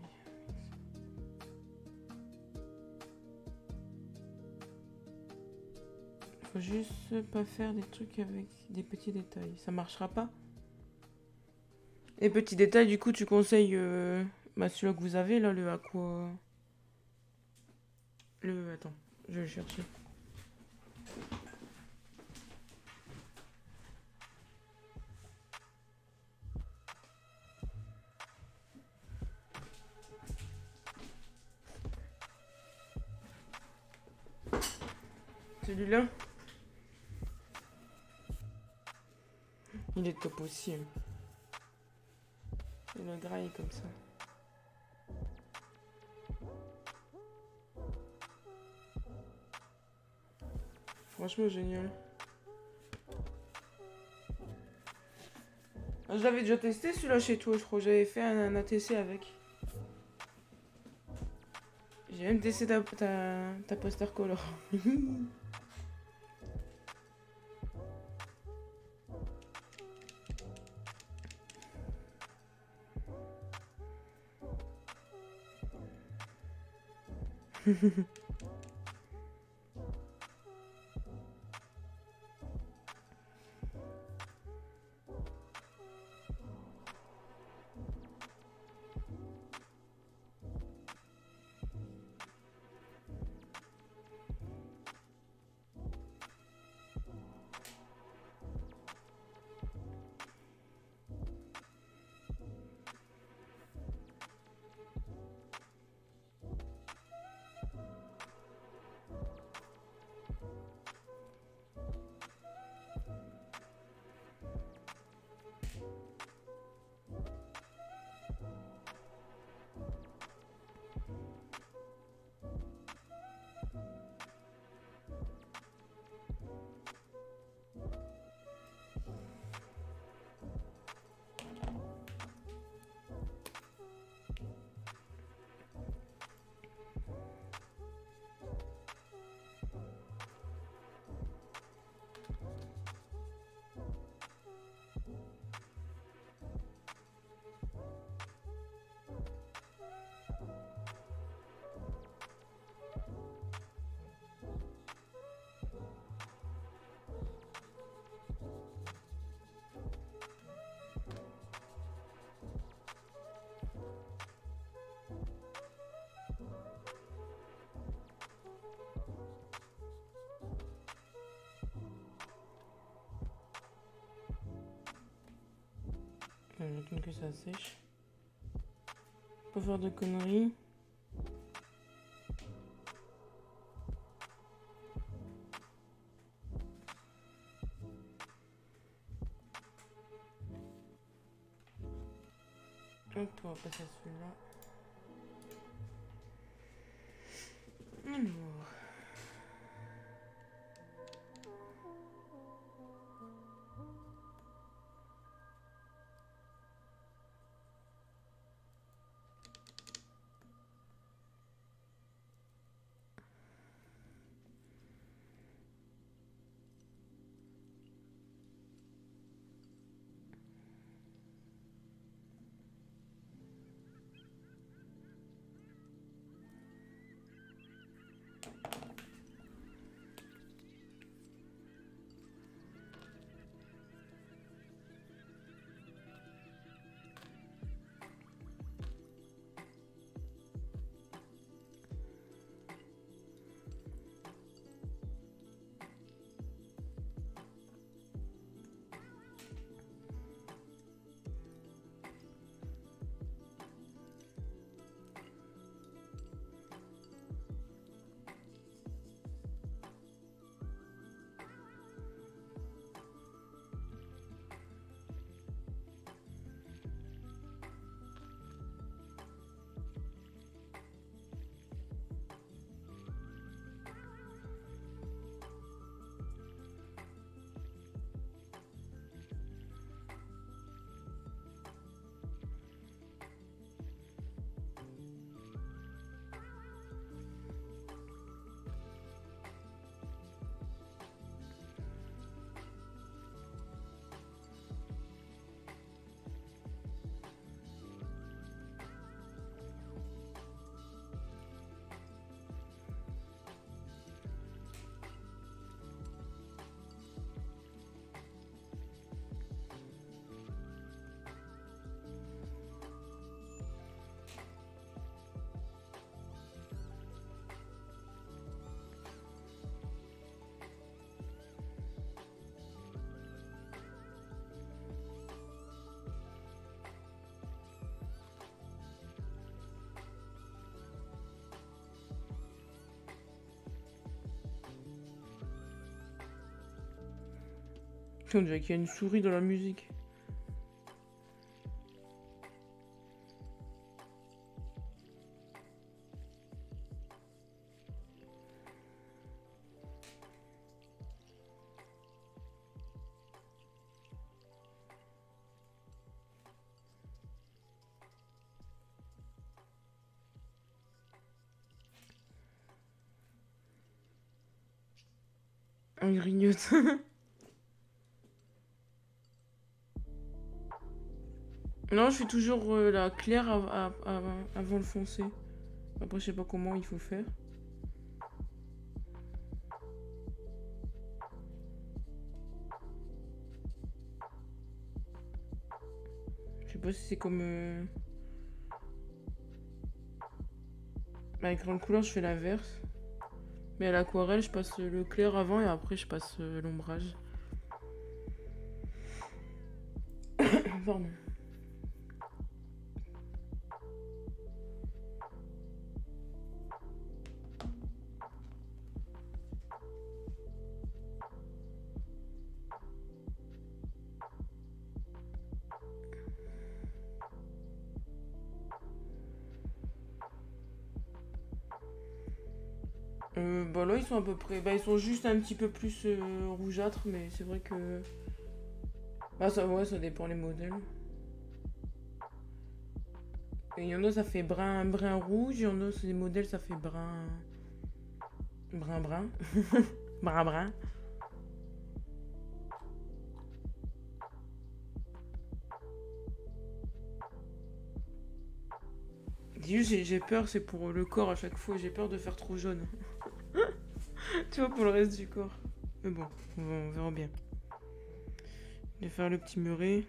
Faut juste pas faire des trucs avec des petits détails. Ça marchera pas. Les petits détails, du coup, tu conseilles celui-là que vous avez, là, le aqua... Le... Attends, je vais le chercher. Celui-là. Il est top aussi. Et le graille comme ça. Franchement génial. Je l'avais déjà testé celui-là chez toi, je crois. J'avais fait un ATC avec. J'ai même testé ta poster color. J'attends que ça sèche. Pas faire de conneries. Donc on va passer à celui-là. Alors. Putain, on dirait qu'il y a une souris dans la musique. On grignote. Non, je fais toujours la claire avant le foncé. Après, je sais pas comment il faut faire. Je sais pas si c'est comme... Avec grande couleur, je fais l'inverse. Mais à l'aquarelle, je passe le clair avant et après, je passe l'ombrage. Pardon. Bah là ils sont à peu près, bah ils sont juste un petit peu plus rougeâtres, mais c'est vrai que bah ça, ouais, ça dépend les modèles. Il y en a ça fait brun rouge, il y en a ces modèles ça fait brun brun. J'ai peur, c'est pour le corps à chaque fois, j'ai peur de faire trop jaune. Tu vois, pour le reste du corps. Mais bon, on verra bien. Je vais faire le petit muret.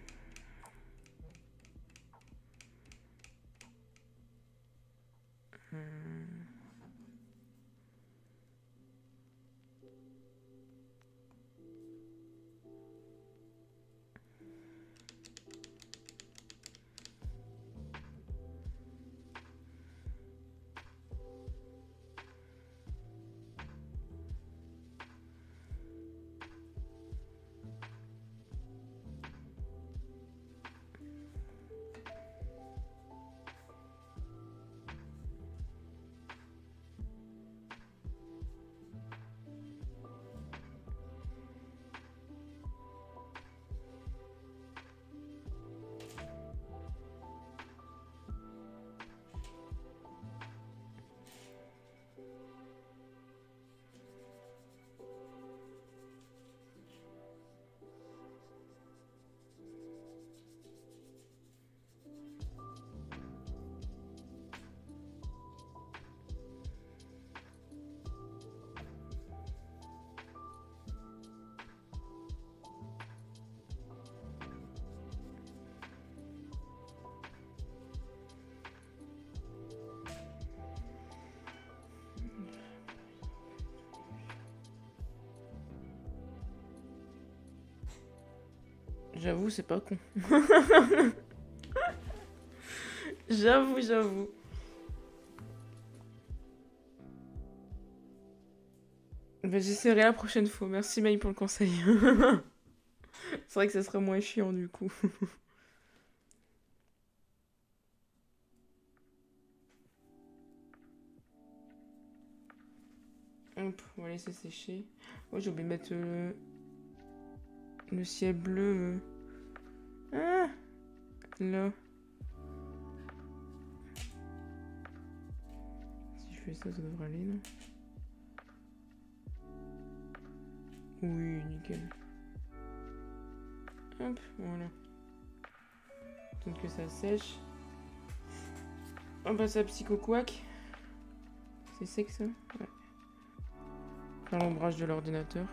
J'avoue, c'est pas con. J'avoue. Ben, j'essaierai la prochaine fois. Merci, Maï, pour le conseil. C'est vrai que ça serait moins chiant, du coup. Hop, on va laisser sécher. Oh, j'ai oublié de mettre le ciel bleu. Ah, là. Si je fais ça, ça devrait aller, non? Oui, nickel. Hop, voilà. Peut-être que ça sèche. On passe à Psykokwak. C'est sec, ça? Ouais. Faire l'ombrage de l'ordinateur.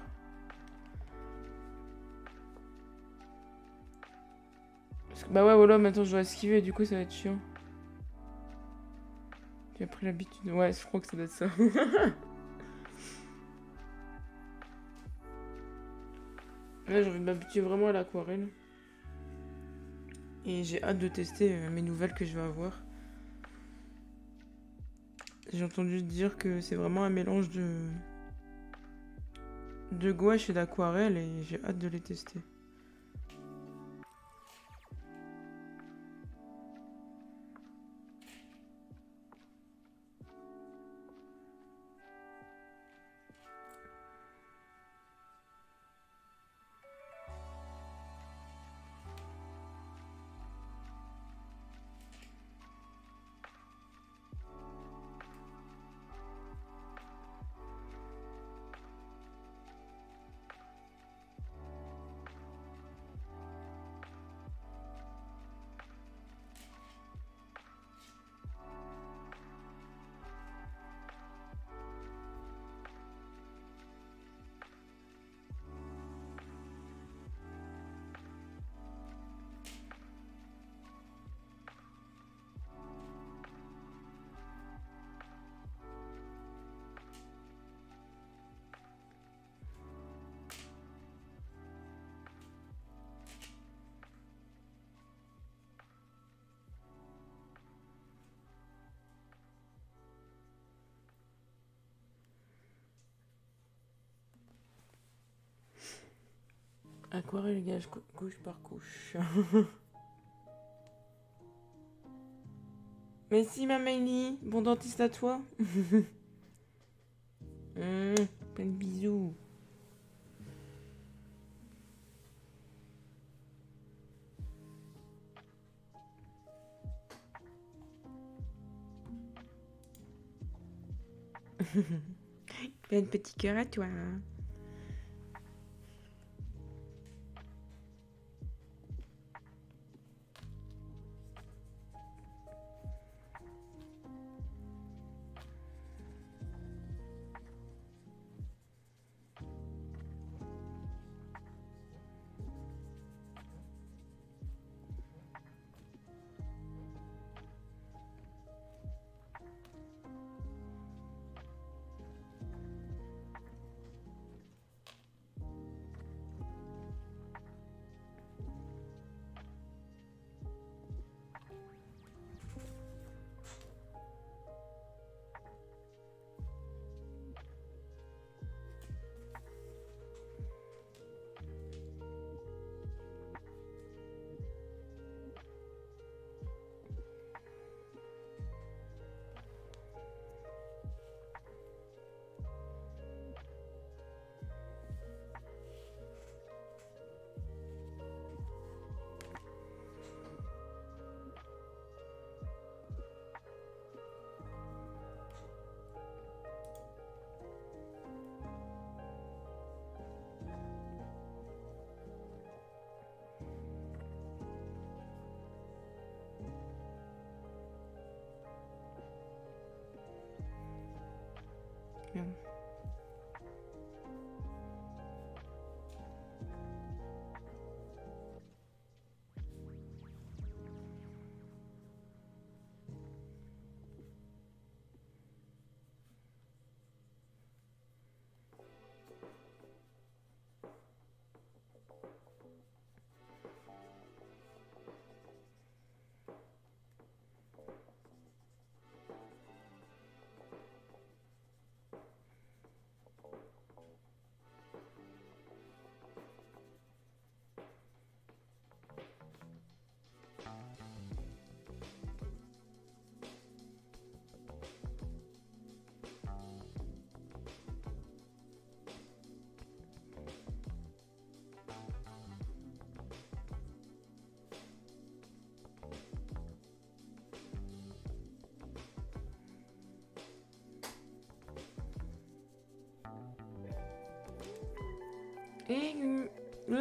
Bah ouais, voilà, maintenant je dois esquiver, du coup ça va être chiant. J'ai pris l'habitude. Ouais, je crois que ça doit être ça. Là, j'ai envie de m'habituer vraiment à l'aquarelle. Et j'ai hâte de tester mes nouvelles que je vais avoir. J'ai entendu dire que c'est vraiment un mélange de gouache et d'aquarelle et j'ai hâte de les tester. Aquarelle gage couche par couche. Mais si, ma Maïli, bon dentiste à toi. Plein de bisous. Plein de petits cœurs à toi.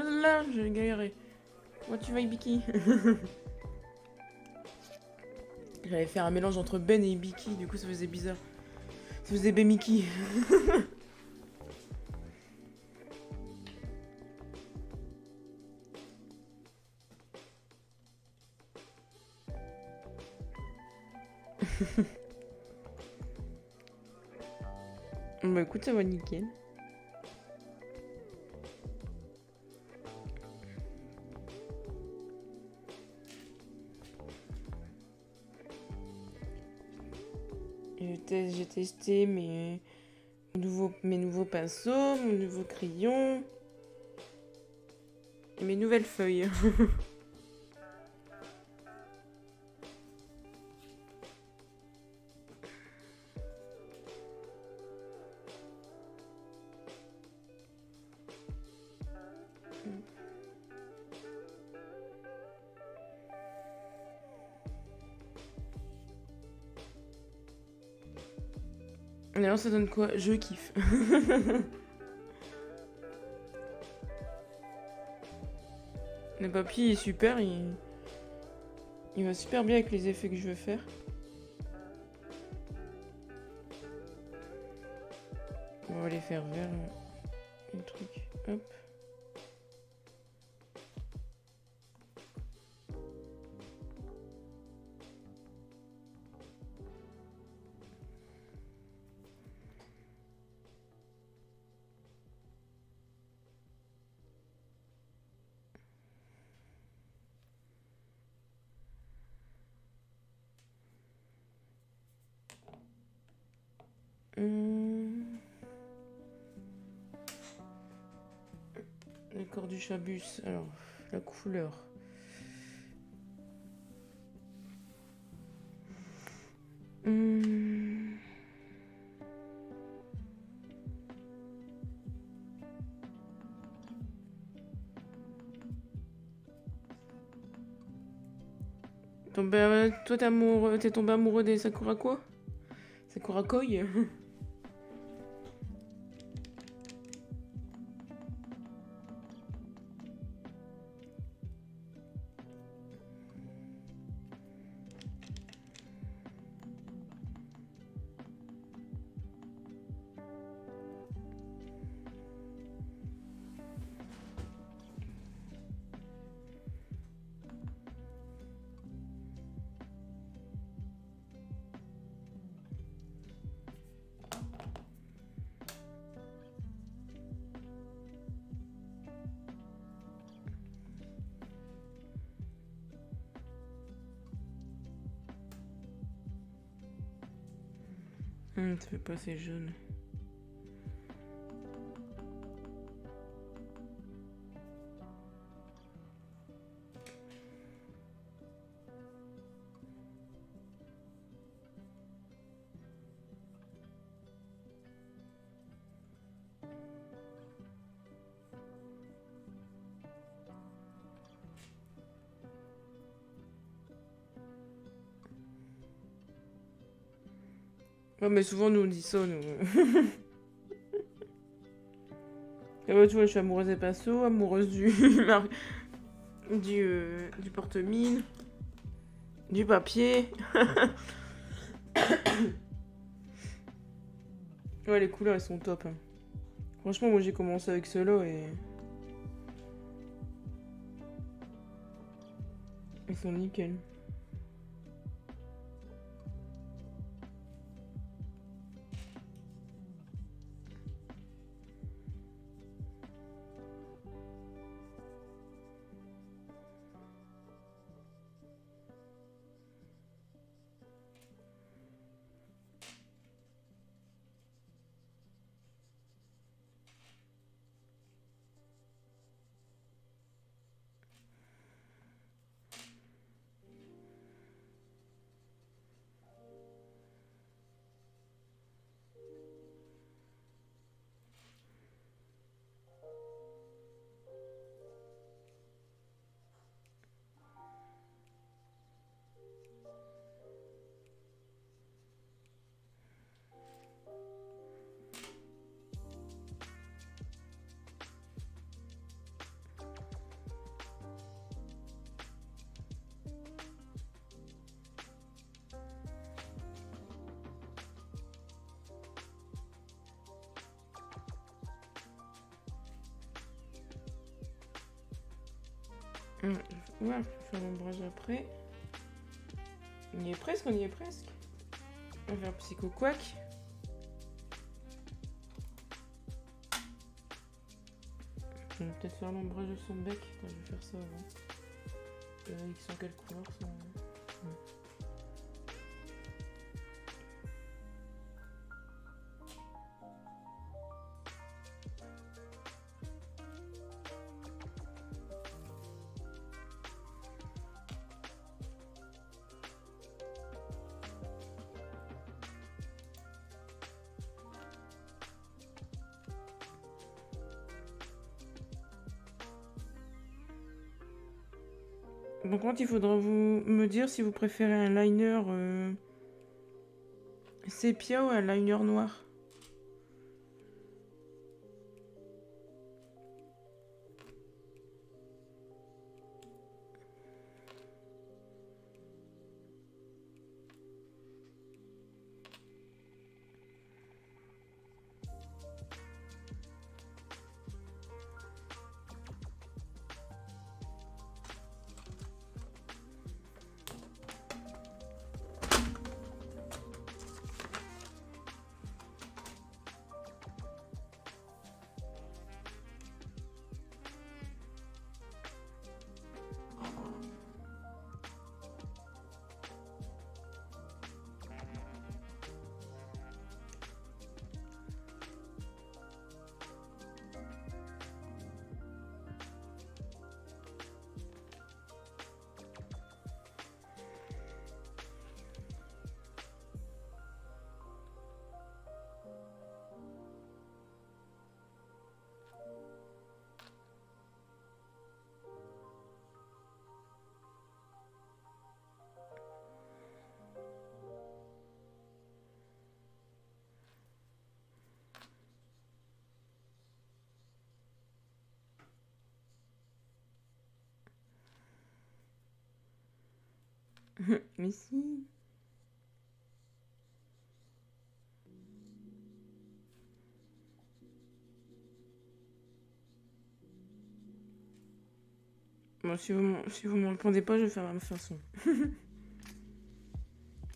Là, j'ai galéré. Moi, tu vas Ibiki. J'allais faire un mélange entre Ben et Ibiki, du coup, ça faisait bizarre. Ça faisait Bemiki. Bah écoute, ça va nickel. J'ai testé mes nouveaux pinceaux, mon nouveau crayon et mes nouvelles feuilles. Mais alors ça donne quoi? Je kiffe. Le papier est super, il va super bien avec les effets que je veux faire. On va les faire vers le truc. Hop. Le corps du chat-bus. Alors, la couleur. Toi, t'es tombé amoureux des Sakura Koi? Sakura Koi. Ça fait pas assez jeune. Ouais, mais souvent nous on dit ça, nous. Et ouais, tu vois, je suis amoureuse des pinceaux, amoureuse du porte-mine, du papier. Ouais, les couleurs elles sont top. Franchement, moi j'ai commencé avec ceux-là et. Ils sont nickel. Ouais, je vais faire l'ombrage après. On y est presque, on y est presque. On va faire Psykokwak. Je vais peut-être faire l'ombrage de son bec. Attends, je vais faire ça avant. Ils sont quelle couleur ça, ouais. Par contre, il faudra vous me dire si vous préférez un liner sépia ou un liner noir. Mais si. Bon, si vous me répondez pas, je vais faire la même façon.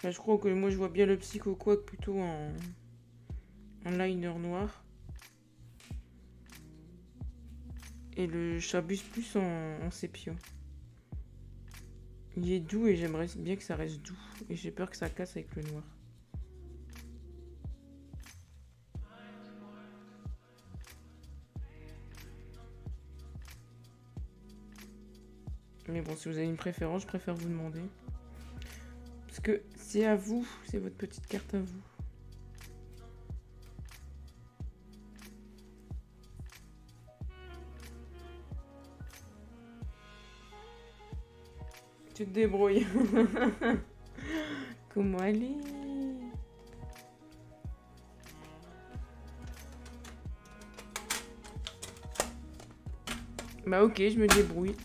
Là, je crois que moi, je vois bien le Psykokwak plutôt en liner noir. Et le Chat-bus plus en sépia. Il est doux et j'aimerais bien que ça reste doux. Et j'ai peur que ça casse avec le noir. Mais bon, si vous avez une préférence, je préfère vous demander. Parce que c'est à vous, c'est votre petite carte à vous. Tu te débrouilles. Comment aller? Bah ok, je me débrouille.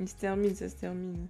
Il se termine, ça se termine.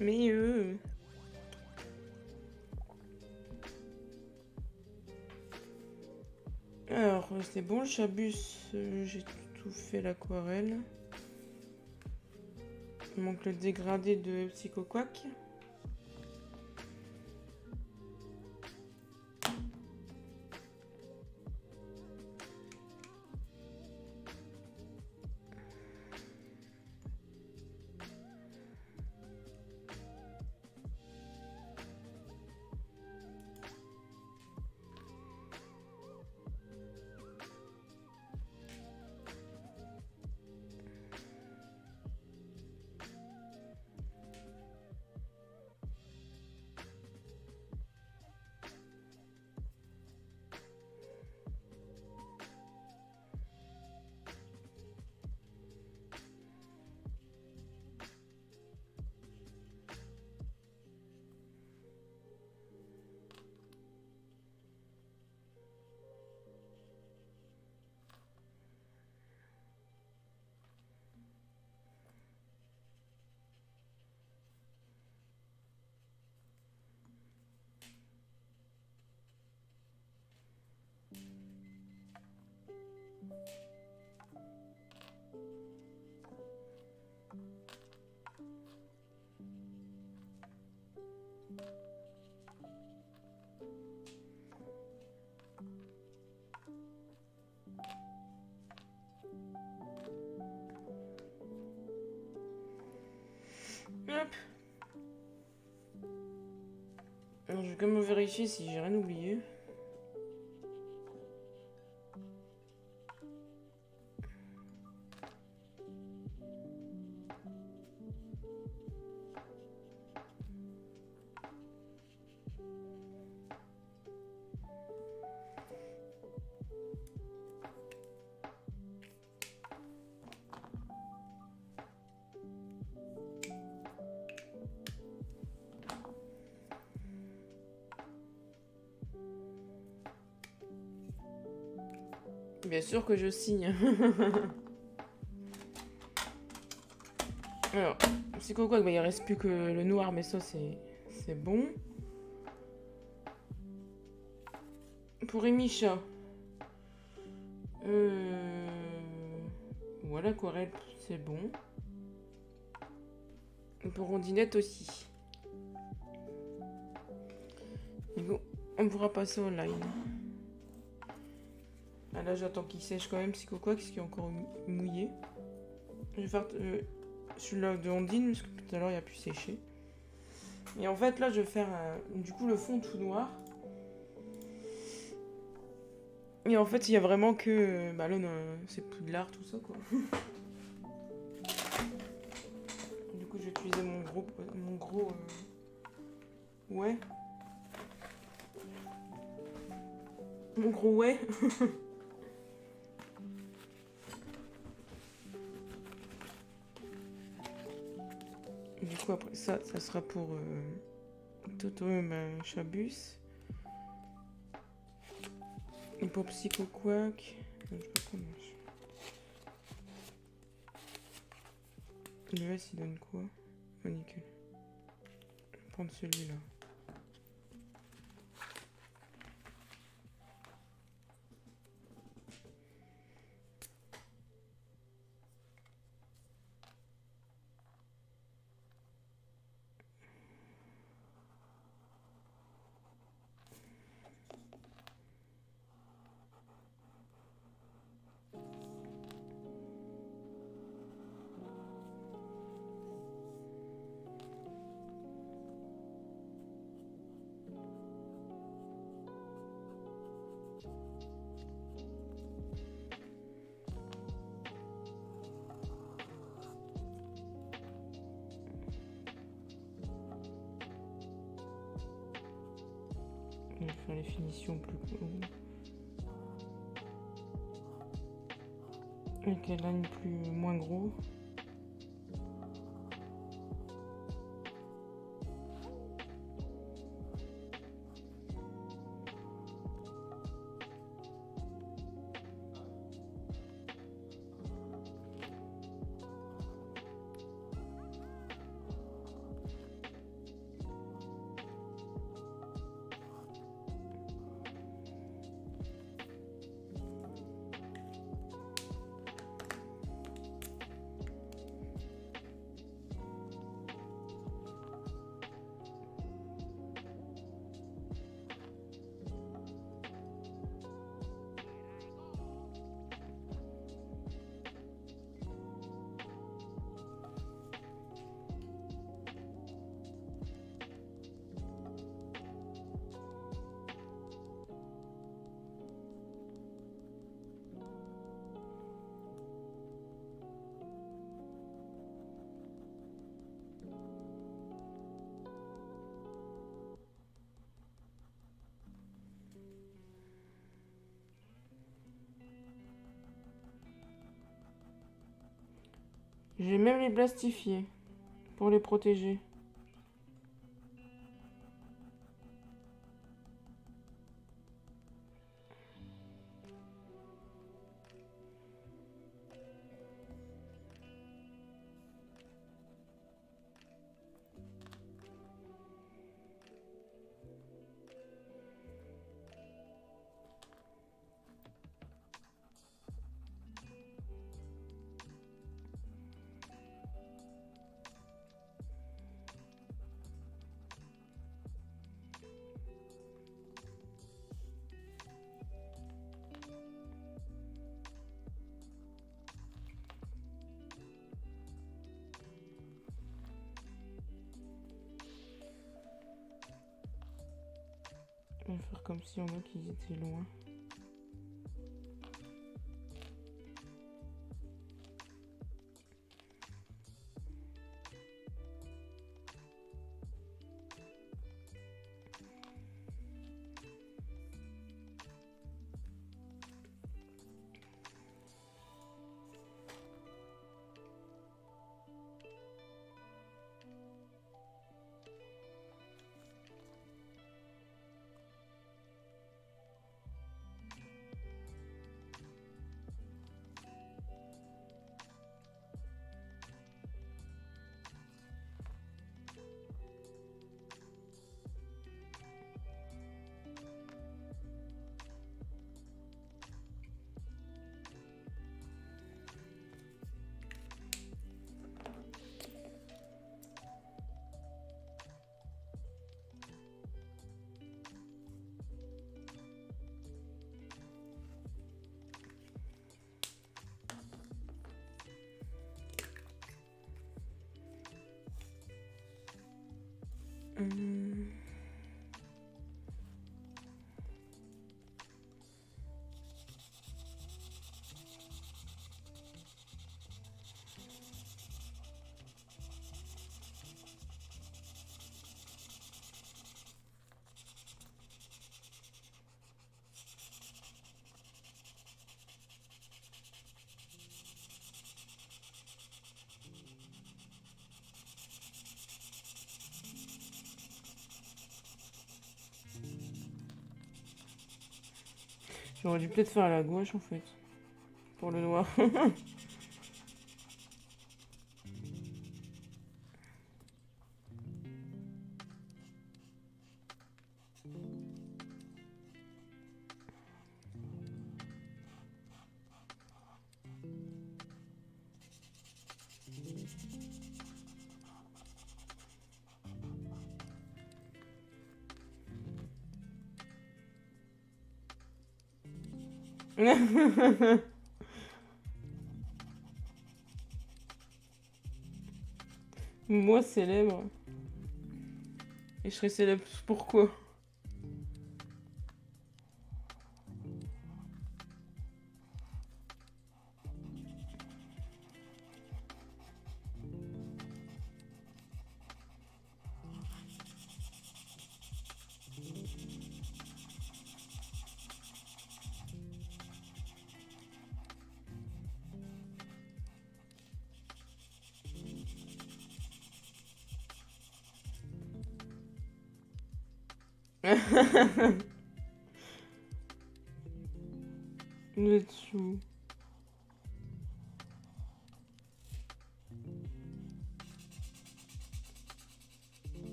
Mais eux. Alors, c'est bon, le Chat-bus, j'ai tout fait l'aquarelle. Il manque le dégradé de Psykokwak. Alors, je vais quand même vérifier si j'ai rien oublié. Bien sûr que je signe. Alors, Psykokwak, il ne reste plus que le noir, mais ça c'est bon. Pour Emicha, voilà, l'aquarelle, c'est bon. Et pour Rondinette aussi. Et donc, on pourra passer en live. Ah là, j'attends qu'il sèche quand même, Psykokwak, parce qu'il est encore mouillé. Je vais faire celui-là de Ondine, parce que tout à l'heure, il a pu sécher. Et en fait, là, je vais faire du coup le fond tout noir. Et en fait, il n'y a vraiment que... bah là, c'est Poudlard, tout ça, quoi. Du coup, je vais utiliser mon gros ouais. Mon gros ouais. Du coup, après ça, ça sera pour Totoro et ma Chat-bus. Et pour Psykokwak. Je sais pas comment je... Le S il donne quoi? Oh, nickel. Je vais prendre celui-là. Faire les finitions plus hautes. Avec les lignes plus moins gros. Je vais même les blastifier pour les protéger. On va faire comme si on voit qu'ils étaient loin. J'aurais dû peut-être faire à la gauche en fait, pour le noir. Moi célèbre. Et je serais célèbre pourquoi? Dessous.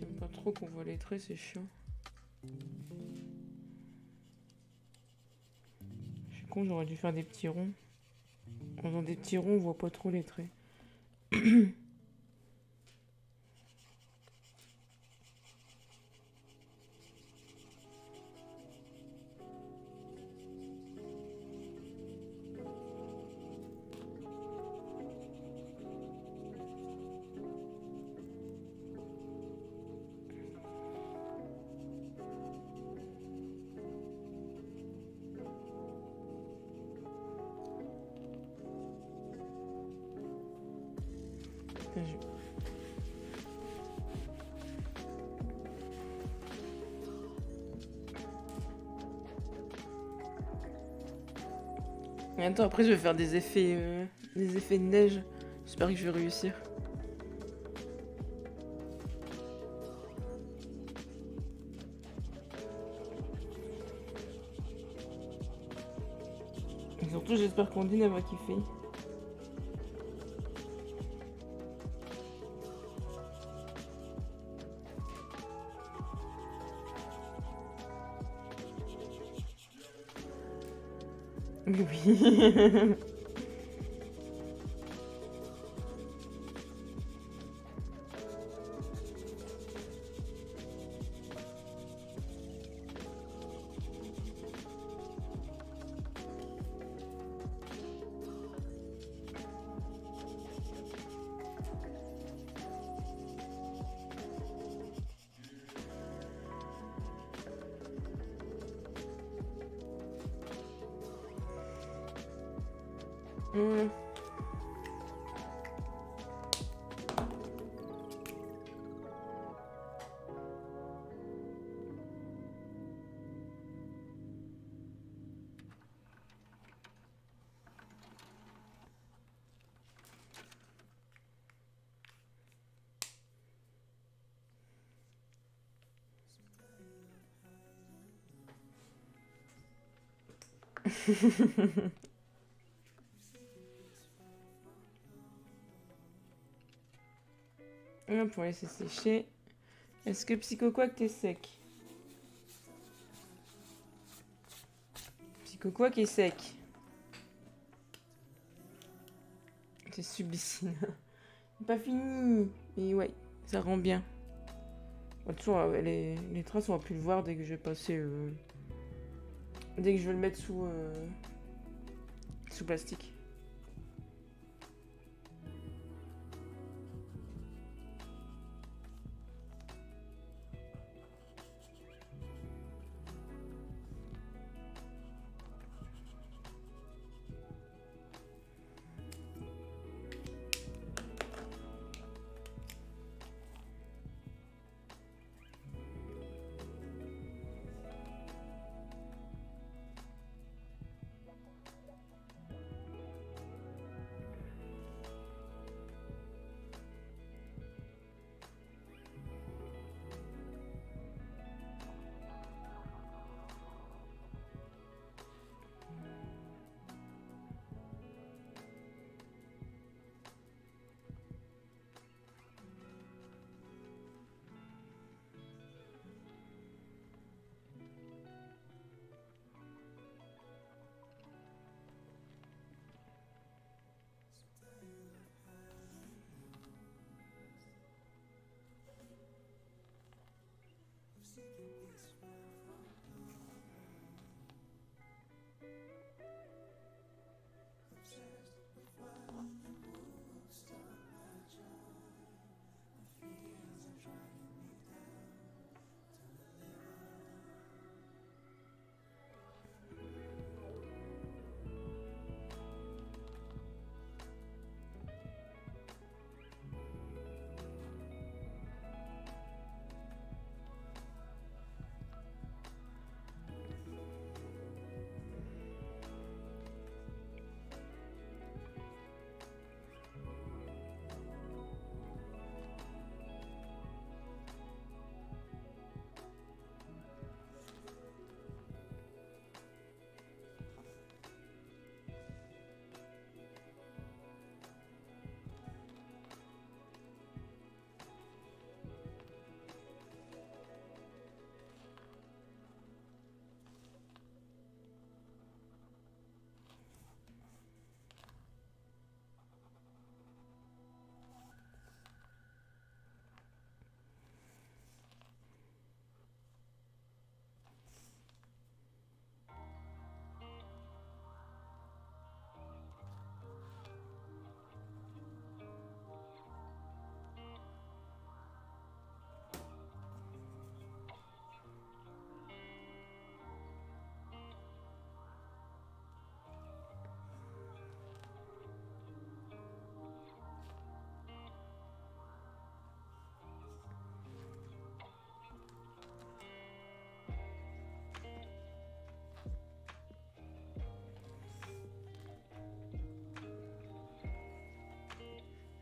J'aime pas trop qu'on voit les traits, c'est chiant. Je suis con, j'aurais dû faire des petits ronds. En faisant des petits ronds, on voit pas trop les traits. région. Mais attends, après je vais faire des effets de neige. J'espère que je vais réussir. Et surtout, j'espère qu'Ondine va kiffer. Oui. On pour laisser sécher. Est-ce que Psykokwak t'es sec? Psykokwak est sec. C'est sublissime. Pas fini. Mais ouais, ça rend bien. Bon, toujours, les traces on va plus le voir dès que je vais passer. Dès que je vais le mettre sous, sous plastique.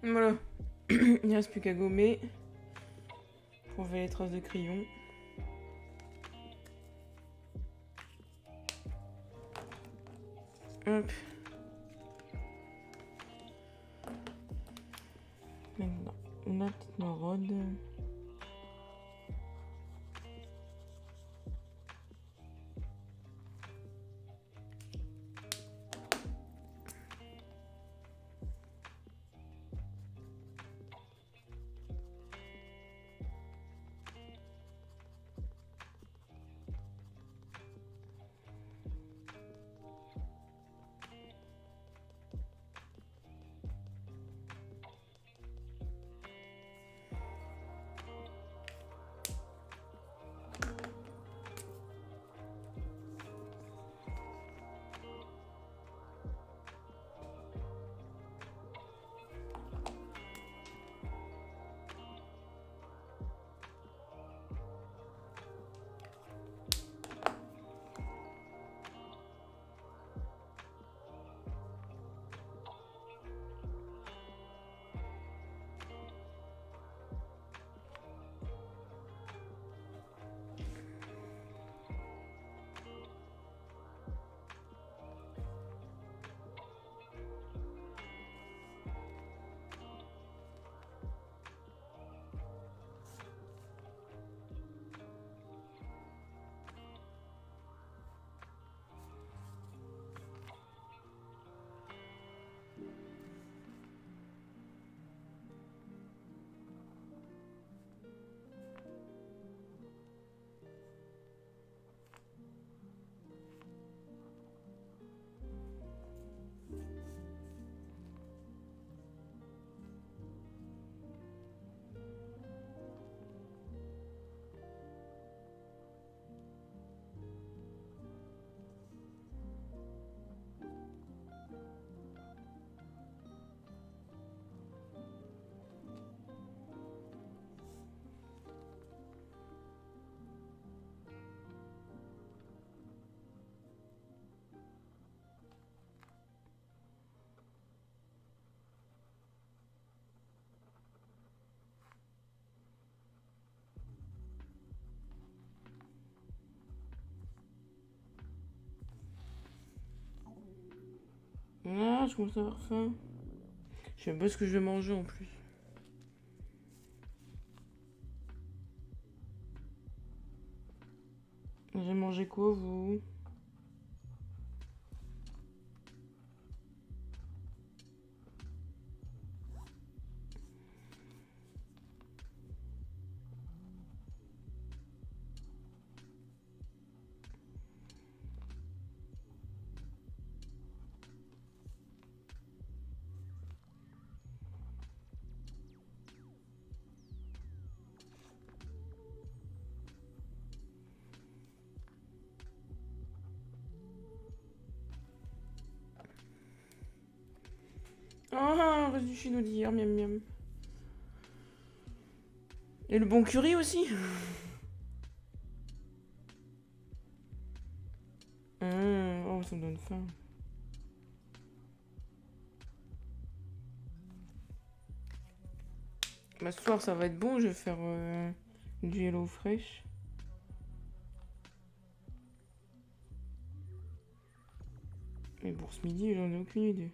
Voilà. Il ne reste plus qu'à gommer. Pour enlever les traces de crayon. Hop. Maintenant, la petite maraude. Ah, je commence à avoir faim. Je sais même pas ce que je vais manger en plus. J'ai mangé quoi, vous? Ah, reste du chino d'hier, miam miam. Et le bon curry aussi. Oh, ça me donne faim. Bah, ce soir, ça va être bon. Je vais faire du hello fresh. Mais pour ce midi, j'en ai aucune idée.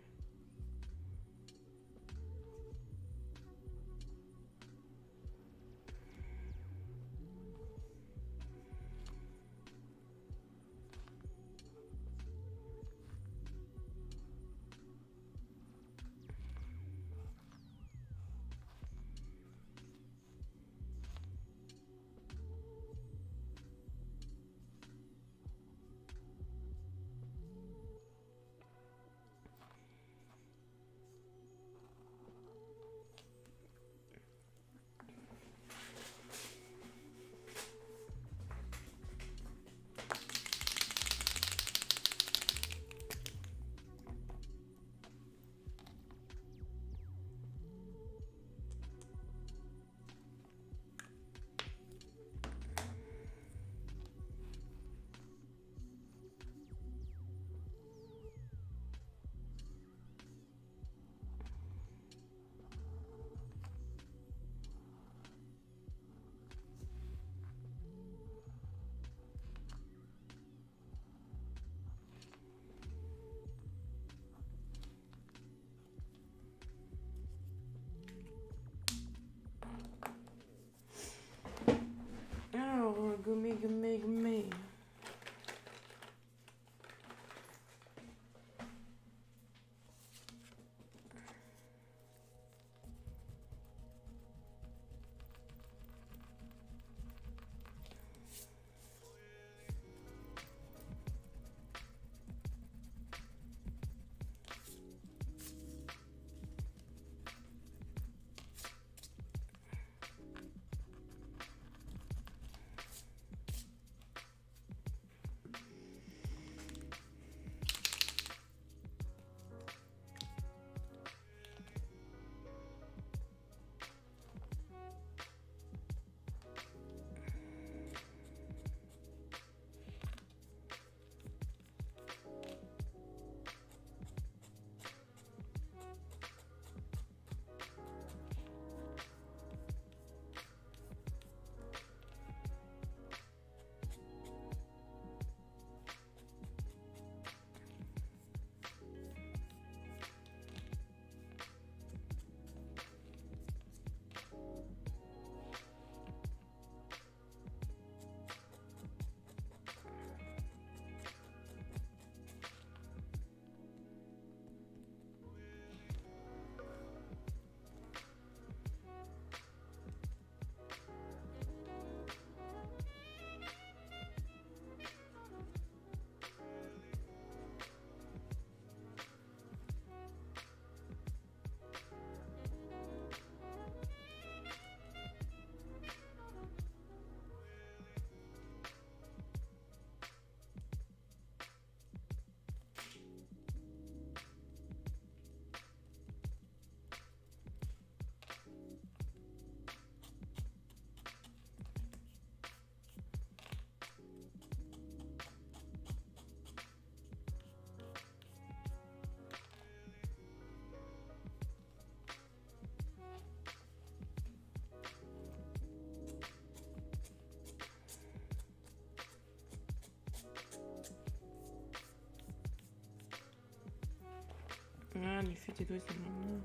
Ah, les feux tes doigts, c'est mignon.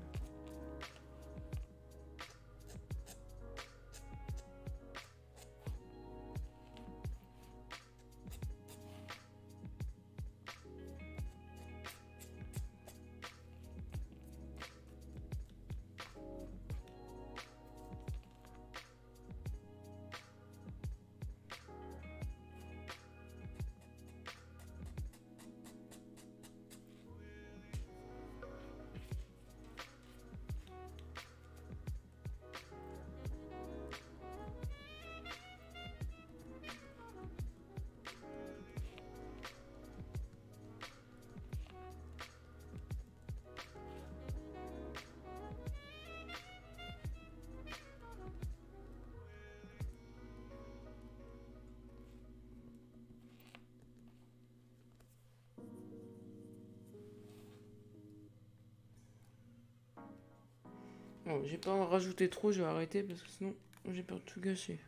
Bon, j'ai pas en rajouté trop, je vais arrêter parce que sinon j'ai peur de tout gâcher.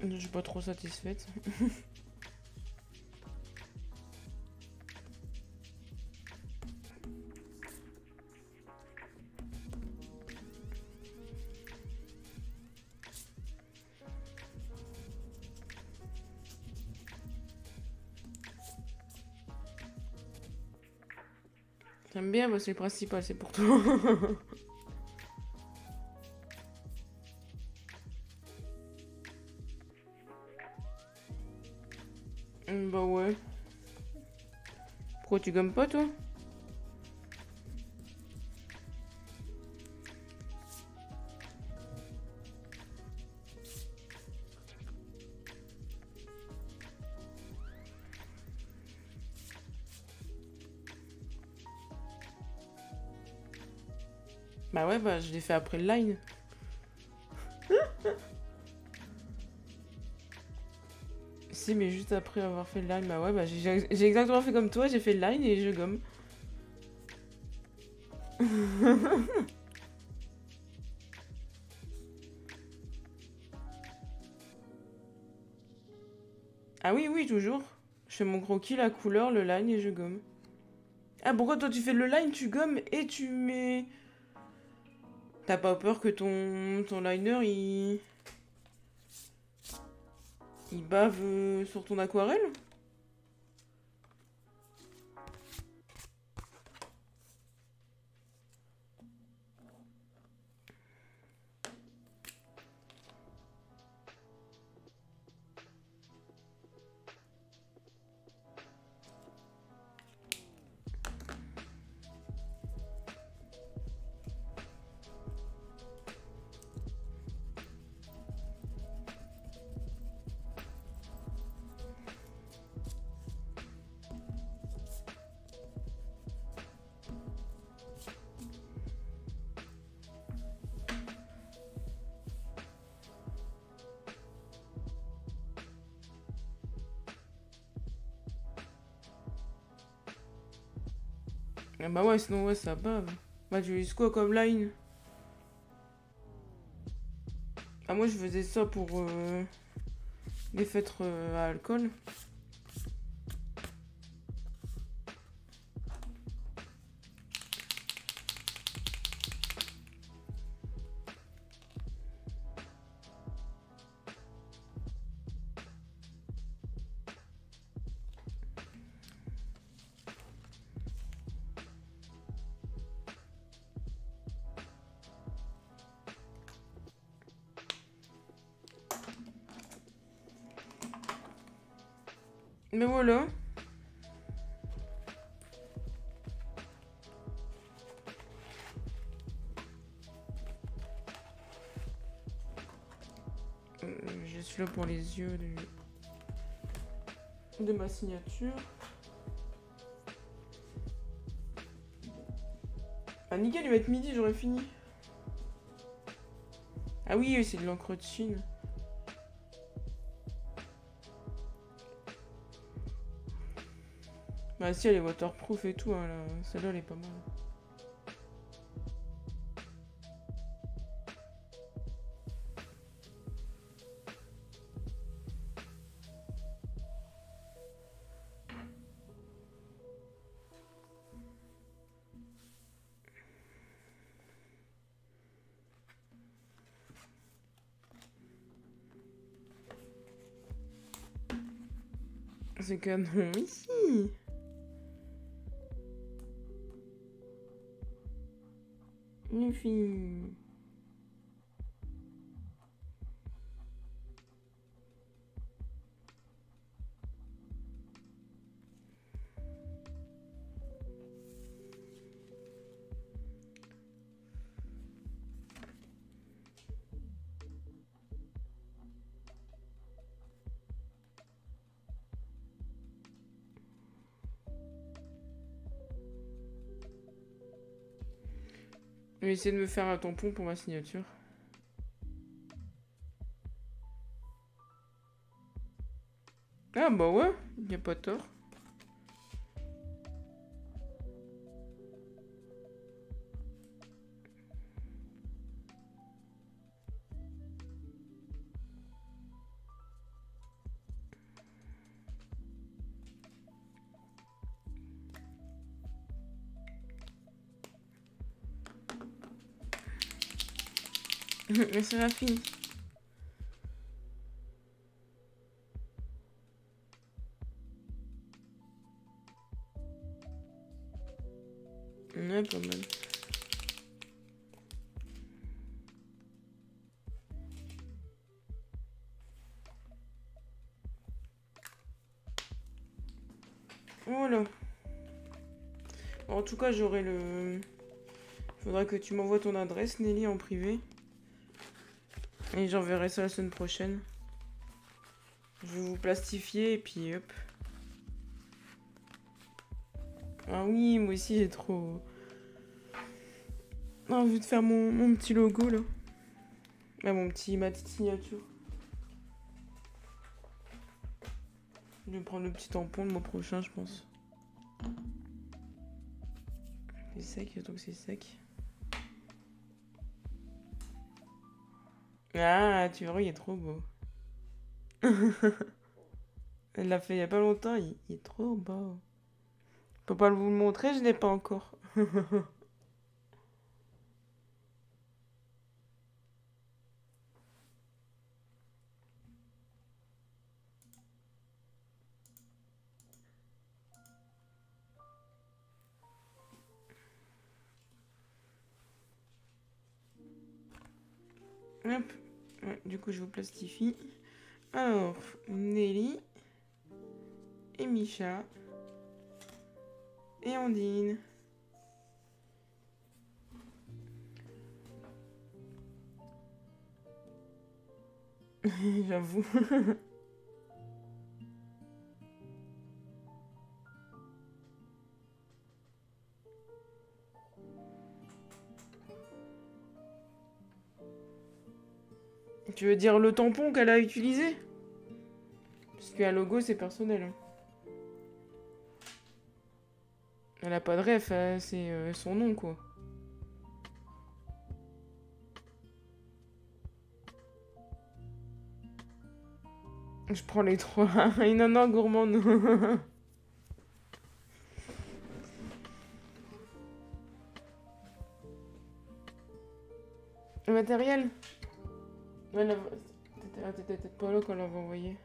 Je suis pas trop satisfaite. J'aime bien, bah c'est le principal, c'est pour toi. Bah ouais. Pourquoi tu gommes pas, toi? Bah ouais, bah je l'ai fait après le line. Si, mais juste après avoir fait le line, bah ouais, bah j'ai exactement fait comme toi, j'ai fait le line et je gomme. Ah oui, toujours. Je fais mon croquis, la couleur, le line et je gomme. Ah, pourquoi toi tu fais le line, tu gommes et tu mets... T'as pas peur que ton liner, il bave sur ton aquarelle? Bah ouais, sinon ouais, ça bave. Bah tu utilises quoi comme line? Ah moi je faisais ça pour les fêtes à alcool. Mais voilà. Je suis là pour les yeux de ma signature. Ah nickel, il va être midi, j'aurais fini. Ah oui, c'est de l'encre de Chine. Ah si, elle est waterproof et tout, hein, celle-là elle est pas mal. C'est que non, ici. Nuffiiii. Je vais essayer de me faire un tampon pour ma signature. Ah bah ouais, il n'y a pas tort. Mais c'est la fille. Ouais, pas mal. Oh là. Bon, en tout cas, j'aurai le... Faudra que tu m'envoies ton adresse, Nelly, en privé. Et j'enverrai ça la semaine prochaine. Je vais vous plastifier et puis hop. Ah oui, moi aussi j'ai trop envie de faire mon petit logo là. Ah, ma petite signature. Je vais prendre le petit tampon le mois prochain, je pense. C'est sec, j'attends que c'est sec. Ah, tu vois, il est trop beau. Elle l'a fait il n'y a pas longtemps, il est trop beau. Je peux pas vous le montrer, je ne l'ai pas encore. Hop. Ouais, du coup, je vous plastifie. Alors, Nelly et Micha et Ondine. J'avoue. Tu veux dire le tampon qu'elle a utilisé? Parce qu'un logo, c'est personnel. Elle a pas de ref, c'est son nom, quoi. Je prends les trois. Et non, gourmande. Le matériel? Ouais, t'étais peut-être pas là quand on l'avait envoyé.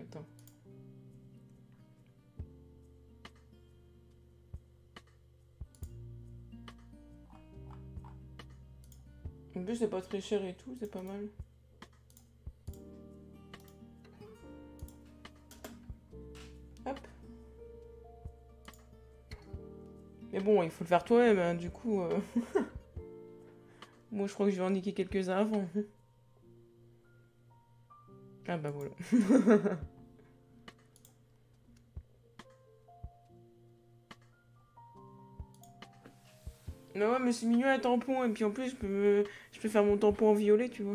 Attends. En plus, c'est pas très cher et tout, c'est pas mal. Hop. Mais bon, il faut le faire toi-même, hein, du coup. Moi, je crois que je vais en niquer quelques-uns avant. Ah bah voilà. Non, ouais, mais c'est mignon un tampon. Et puis en plus, je peux faire mon tampon en violet, tu vois.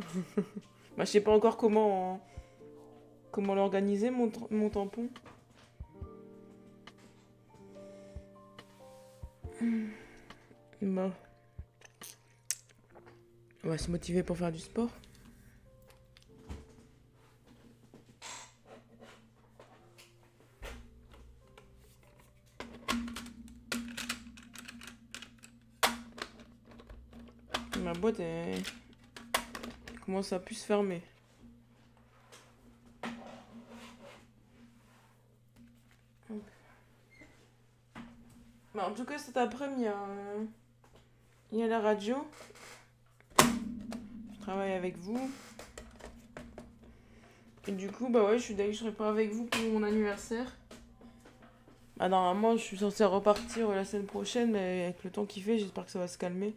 Bah, je sais pas encore comment l'organiser, mon tampon. Bon. On va se motiver pour faire du sport. Ma boîte, elle commence à plus se fermer. Mais en tout cas, cet après-midi, il y a la radio. Je travaille avec vous. Et du coup, bah ouais, je suis d'accord, je serai pas avec vous pour mon anniversaire. Bah normalement, je suis censée repartir la semaine prochaine, mais avec le temps qu'il fait, j'espère que ça va se calmer.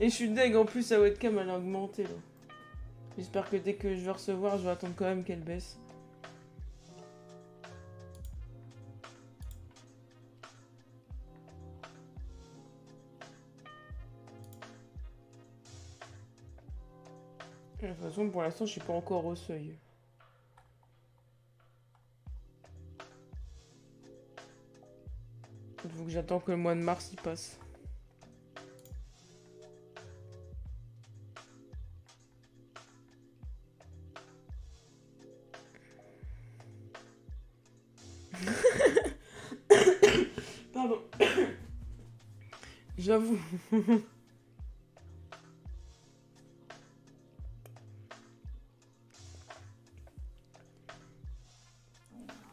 Et je suis deg, en plus sa webcam elle a augmenté là. J'espère que dès que je vais recevoir, je vais attendre quand même qu'elle baisse. De toute façon, pour l'instant, je suis pas encore au seuil. Il faut que j'attends que le mois de mars y passe. Pardon. J'avoue.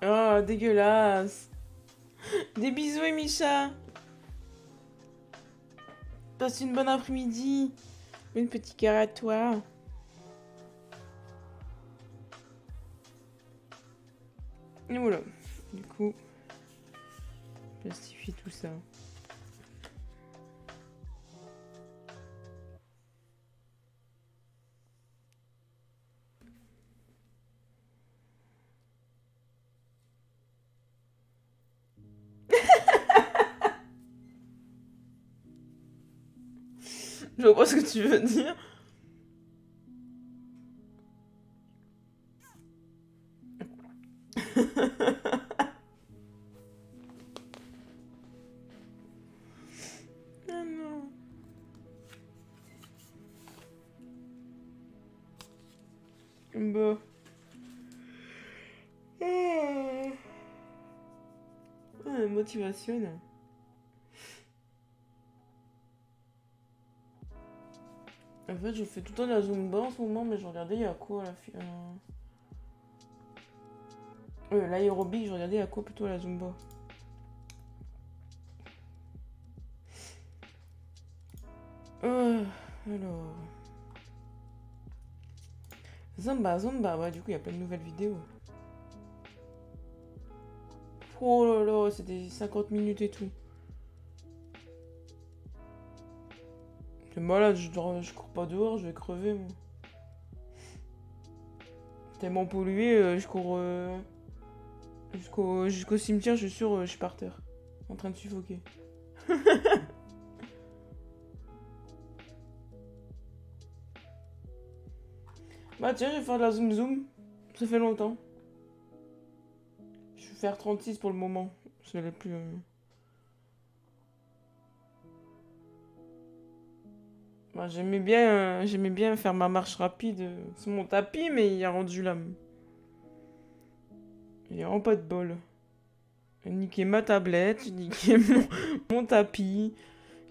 Oh, dégueulasse. Des bisous, Micha. Passe une bonne après-midi. Une petite cœur à toi. Et voilà. Du coup, je plastifie tout ça. Je vois pas ce que tu veux dire. Ah non. Bon. Ah, motivation. En fait, je fais tout le temps de la Zumba en ce moment, mais je regardais il y a quoi la fille. L'aérobic, je regardais il y a quoi plutôt à la Zumba. Alors. Zumba, ouais, du coup, il y a plein de nouvelles vidéos. Oh là là, c'était 50 minutes et tout. C'est malade, je cours pas dehors, je vais crever moi. Tellement pollué, je cours jusqu'au cimetière, je suis sûr, je suis par terre. En train de suffoquer. Bah tiens, je vais faire de la zoom zoom. Ça fait longtemps. Je vais faire 36 pour le moment. C'est la plus... Bah, j'aimais bien faire ma marche rapide sur mon tapis, mais il a rendu l'âme. Il n'y a vraiment pas de bol. J'ai niqué ma tablette, j'ai niqué mon tapis,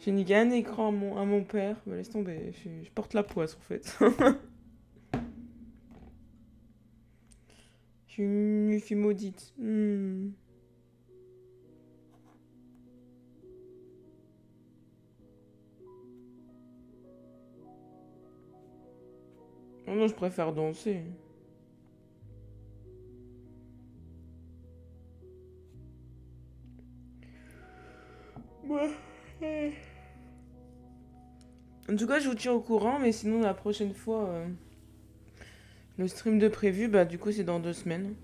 j'ai niqué un écran à mon père. Bah, laisse tomber, je porte la poisse en fait. Je suis une fille maudite. Oh non, je préfère danser. Ouais. En tout cas, je vous tiens au courant, mais sinon, la prochaine fois, le stream de prévu, bah du coup, c'est dans 2 semaines.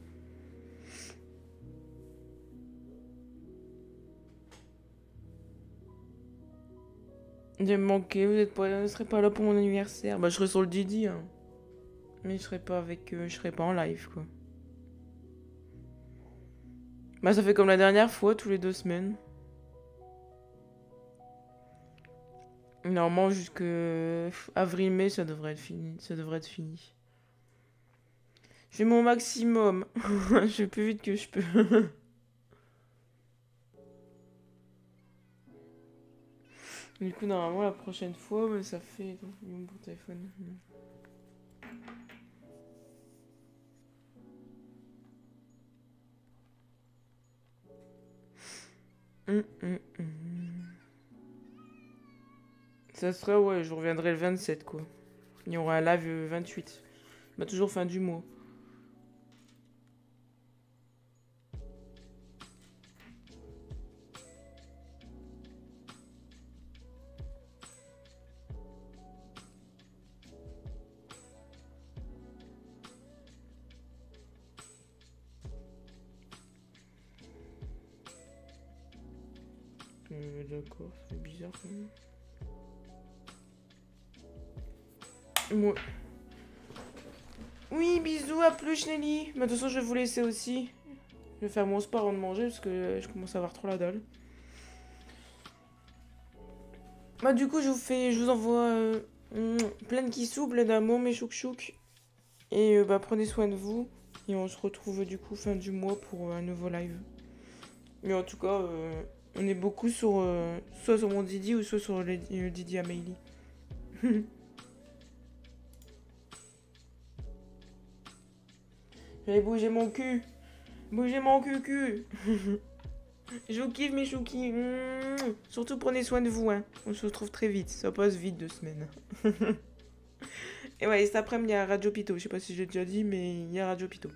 J'ai manqué, vous serez pas là pour mon anniversaire. Bah, je serai sur le Didi, hein. Mais je serais pas avec eux, je serais pas en live quoi. Bah ça fait comme la dernière fois, tous les 2 semaines. Normalement jusque avril-mai ça devrait être fini. Je fais mon maximum. Je fais plus vite que je peux. Du coup, normalement, la prochaine fois, mais ça fait donc millions pour téléphone. Ça serait, ouais, je reviendrai le 27, quoi. Il y aura un live le 28. Bah, toujours fin du mois. D'accord, c'est bizarre quand même. Ouais. Oui, bisous, à plus, Nelly. Mais de toute façon, je vais vous laisser aussi. Je vais faire mon sport avant de manger parce que je commence à avoir trop la dalle. Bah, du coup, je vous envoie plein de kissous, plein d'amour, mes chouchouks. Et bah, prenez soin de vous. Et on se retrouve du coup fin du mois pour un nouveau live. Mais en tout cas. On est beaucoup sur soit sur mon Didi ou soit sur le Didi Amélie. J'allais bouger mon cul. Bouger mon cul-cul. Je vous kiffe mes chouquis. Mmh. Surtout prenez soin de vous. Hein. On se retrouve très vite. Ça passe vite 2 semaines. Et ouais, et cet après-midi, il y a Radio Pito. Je sais pas si je l'ai déjà dit, mais il y a Radio Pito.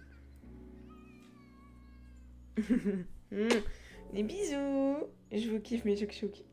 Des bisous. Je vous kiffe mes chouchouks.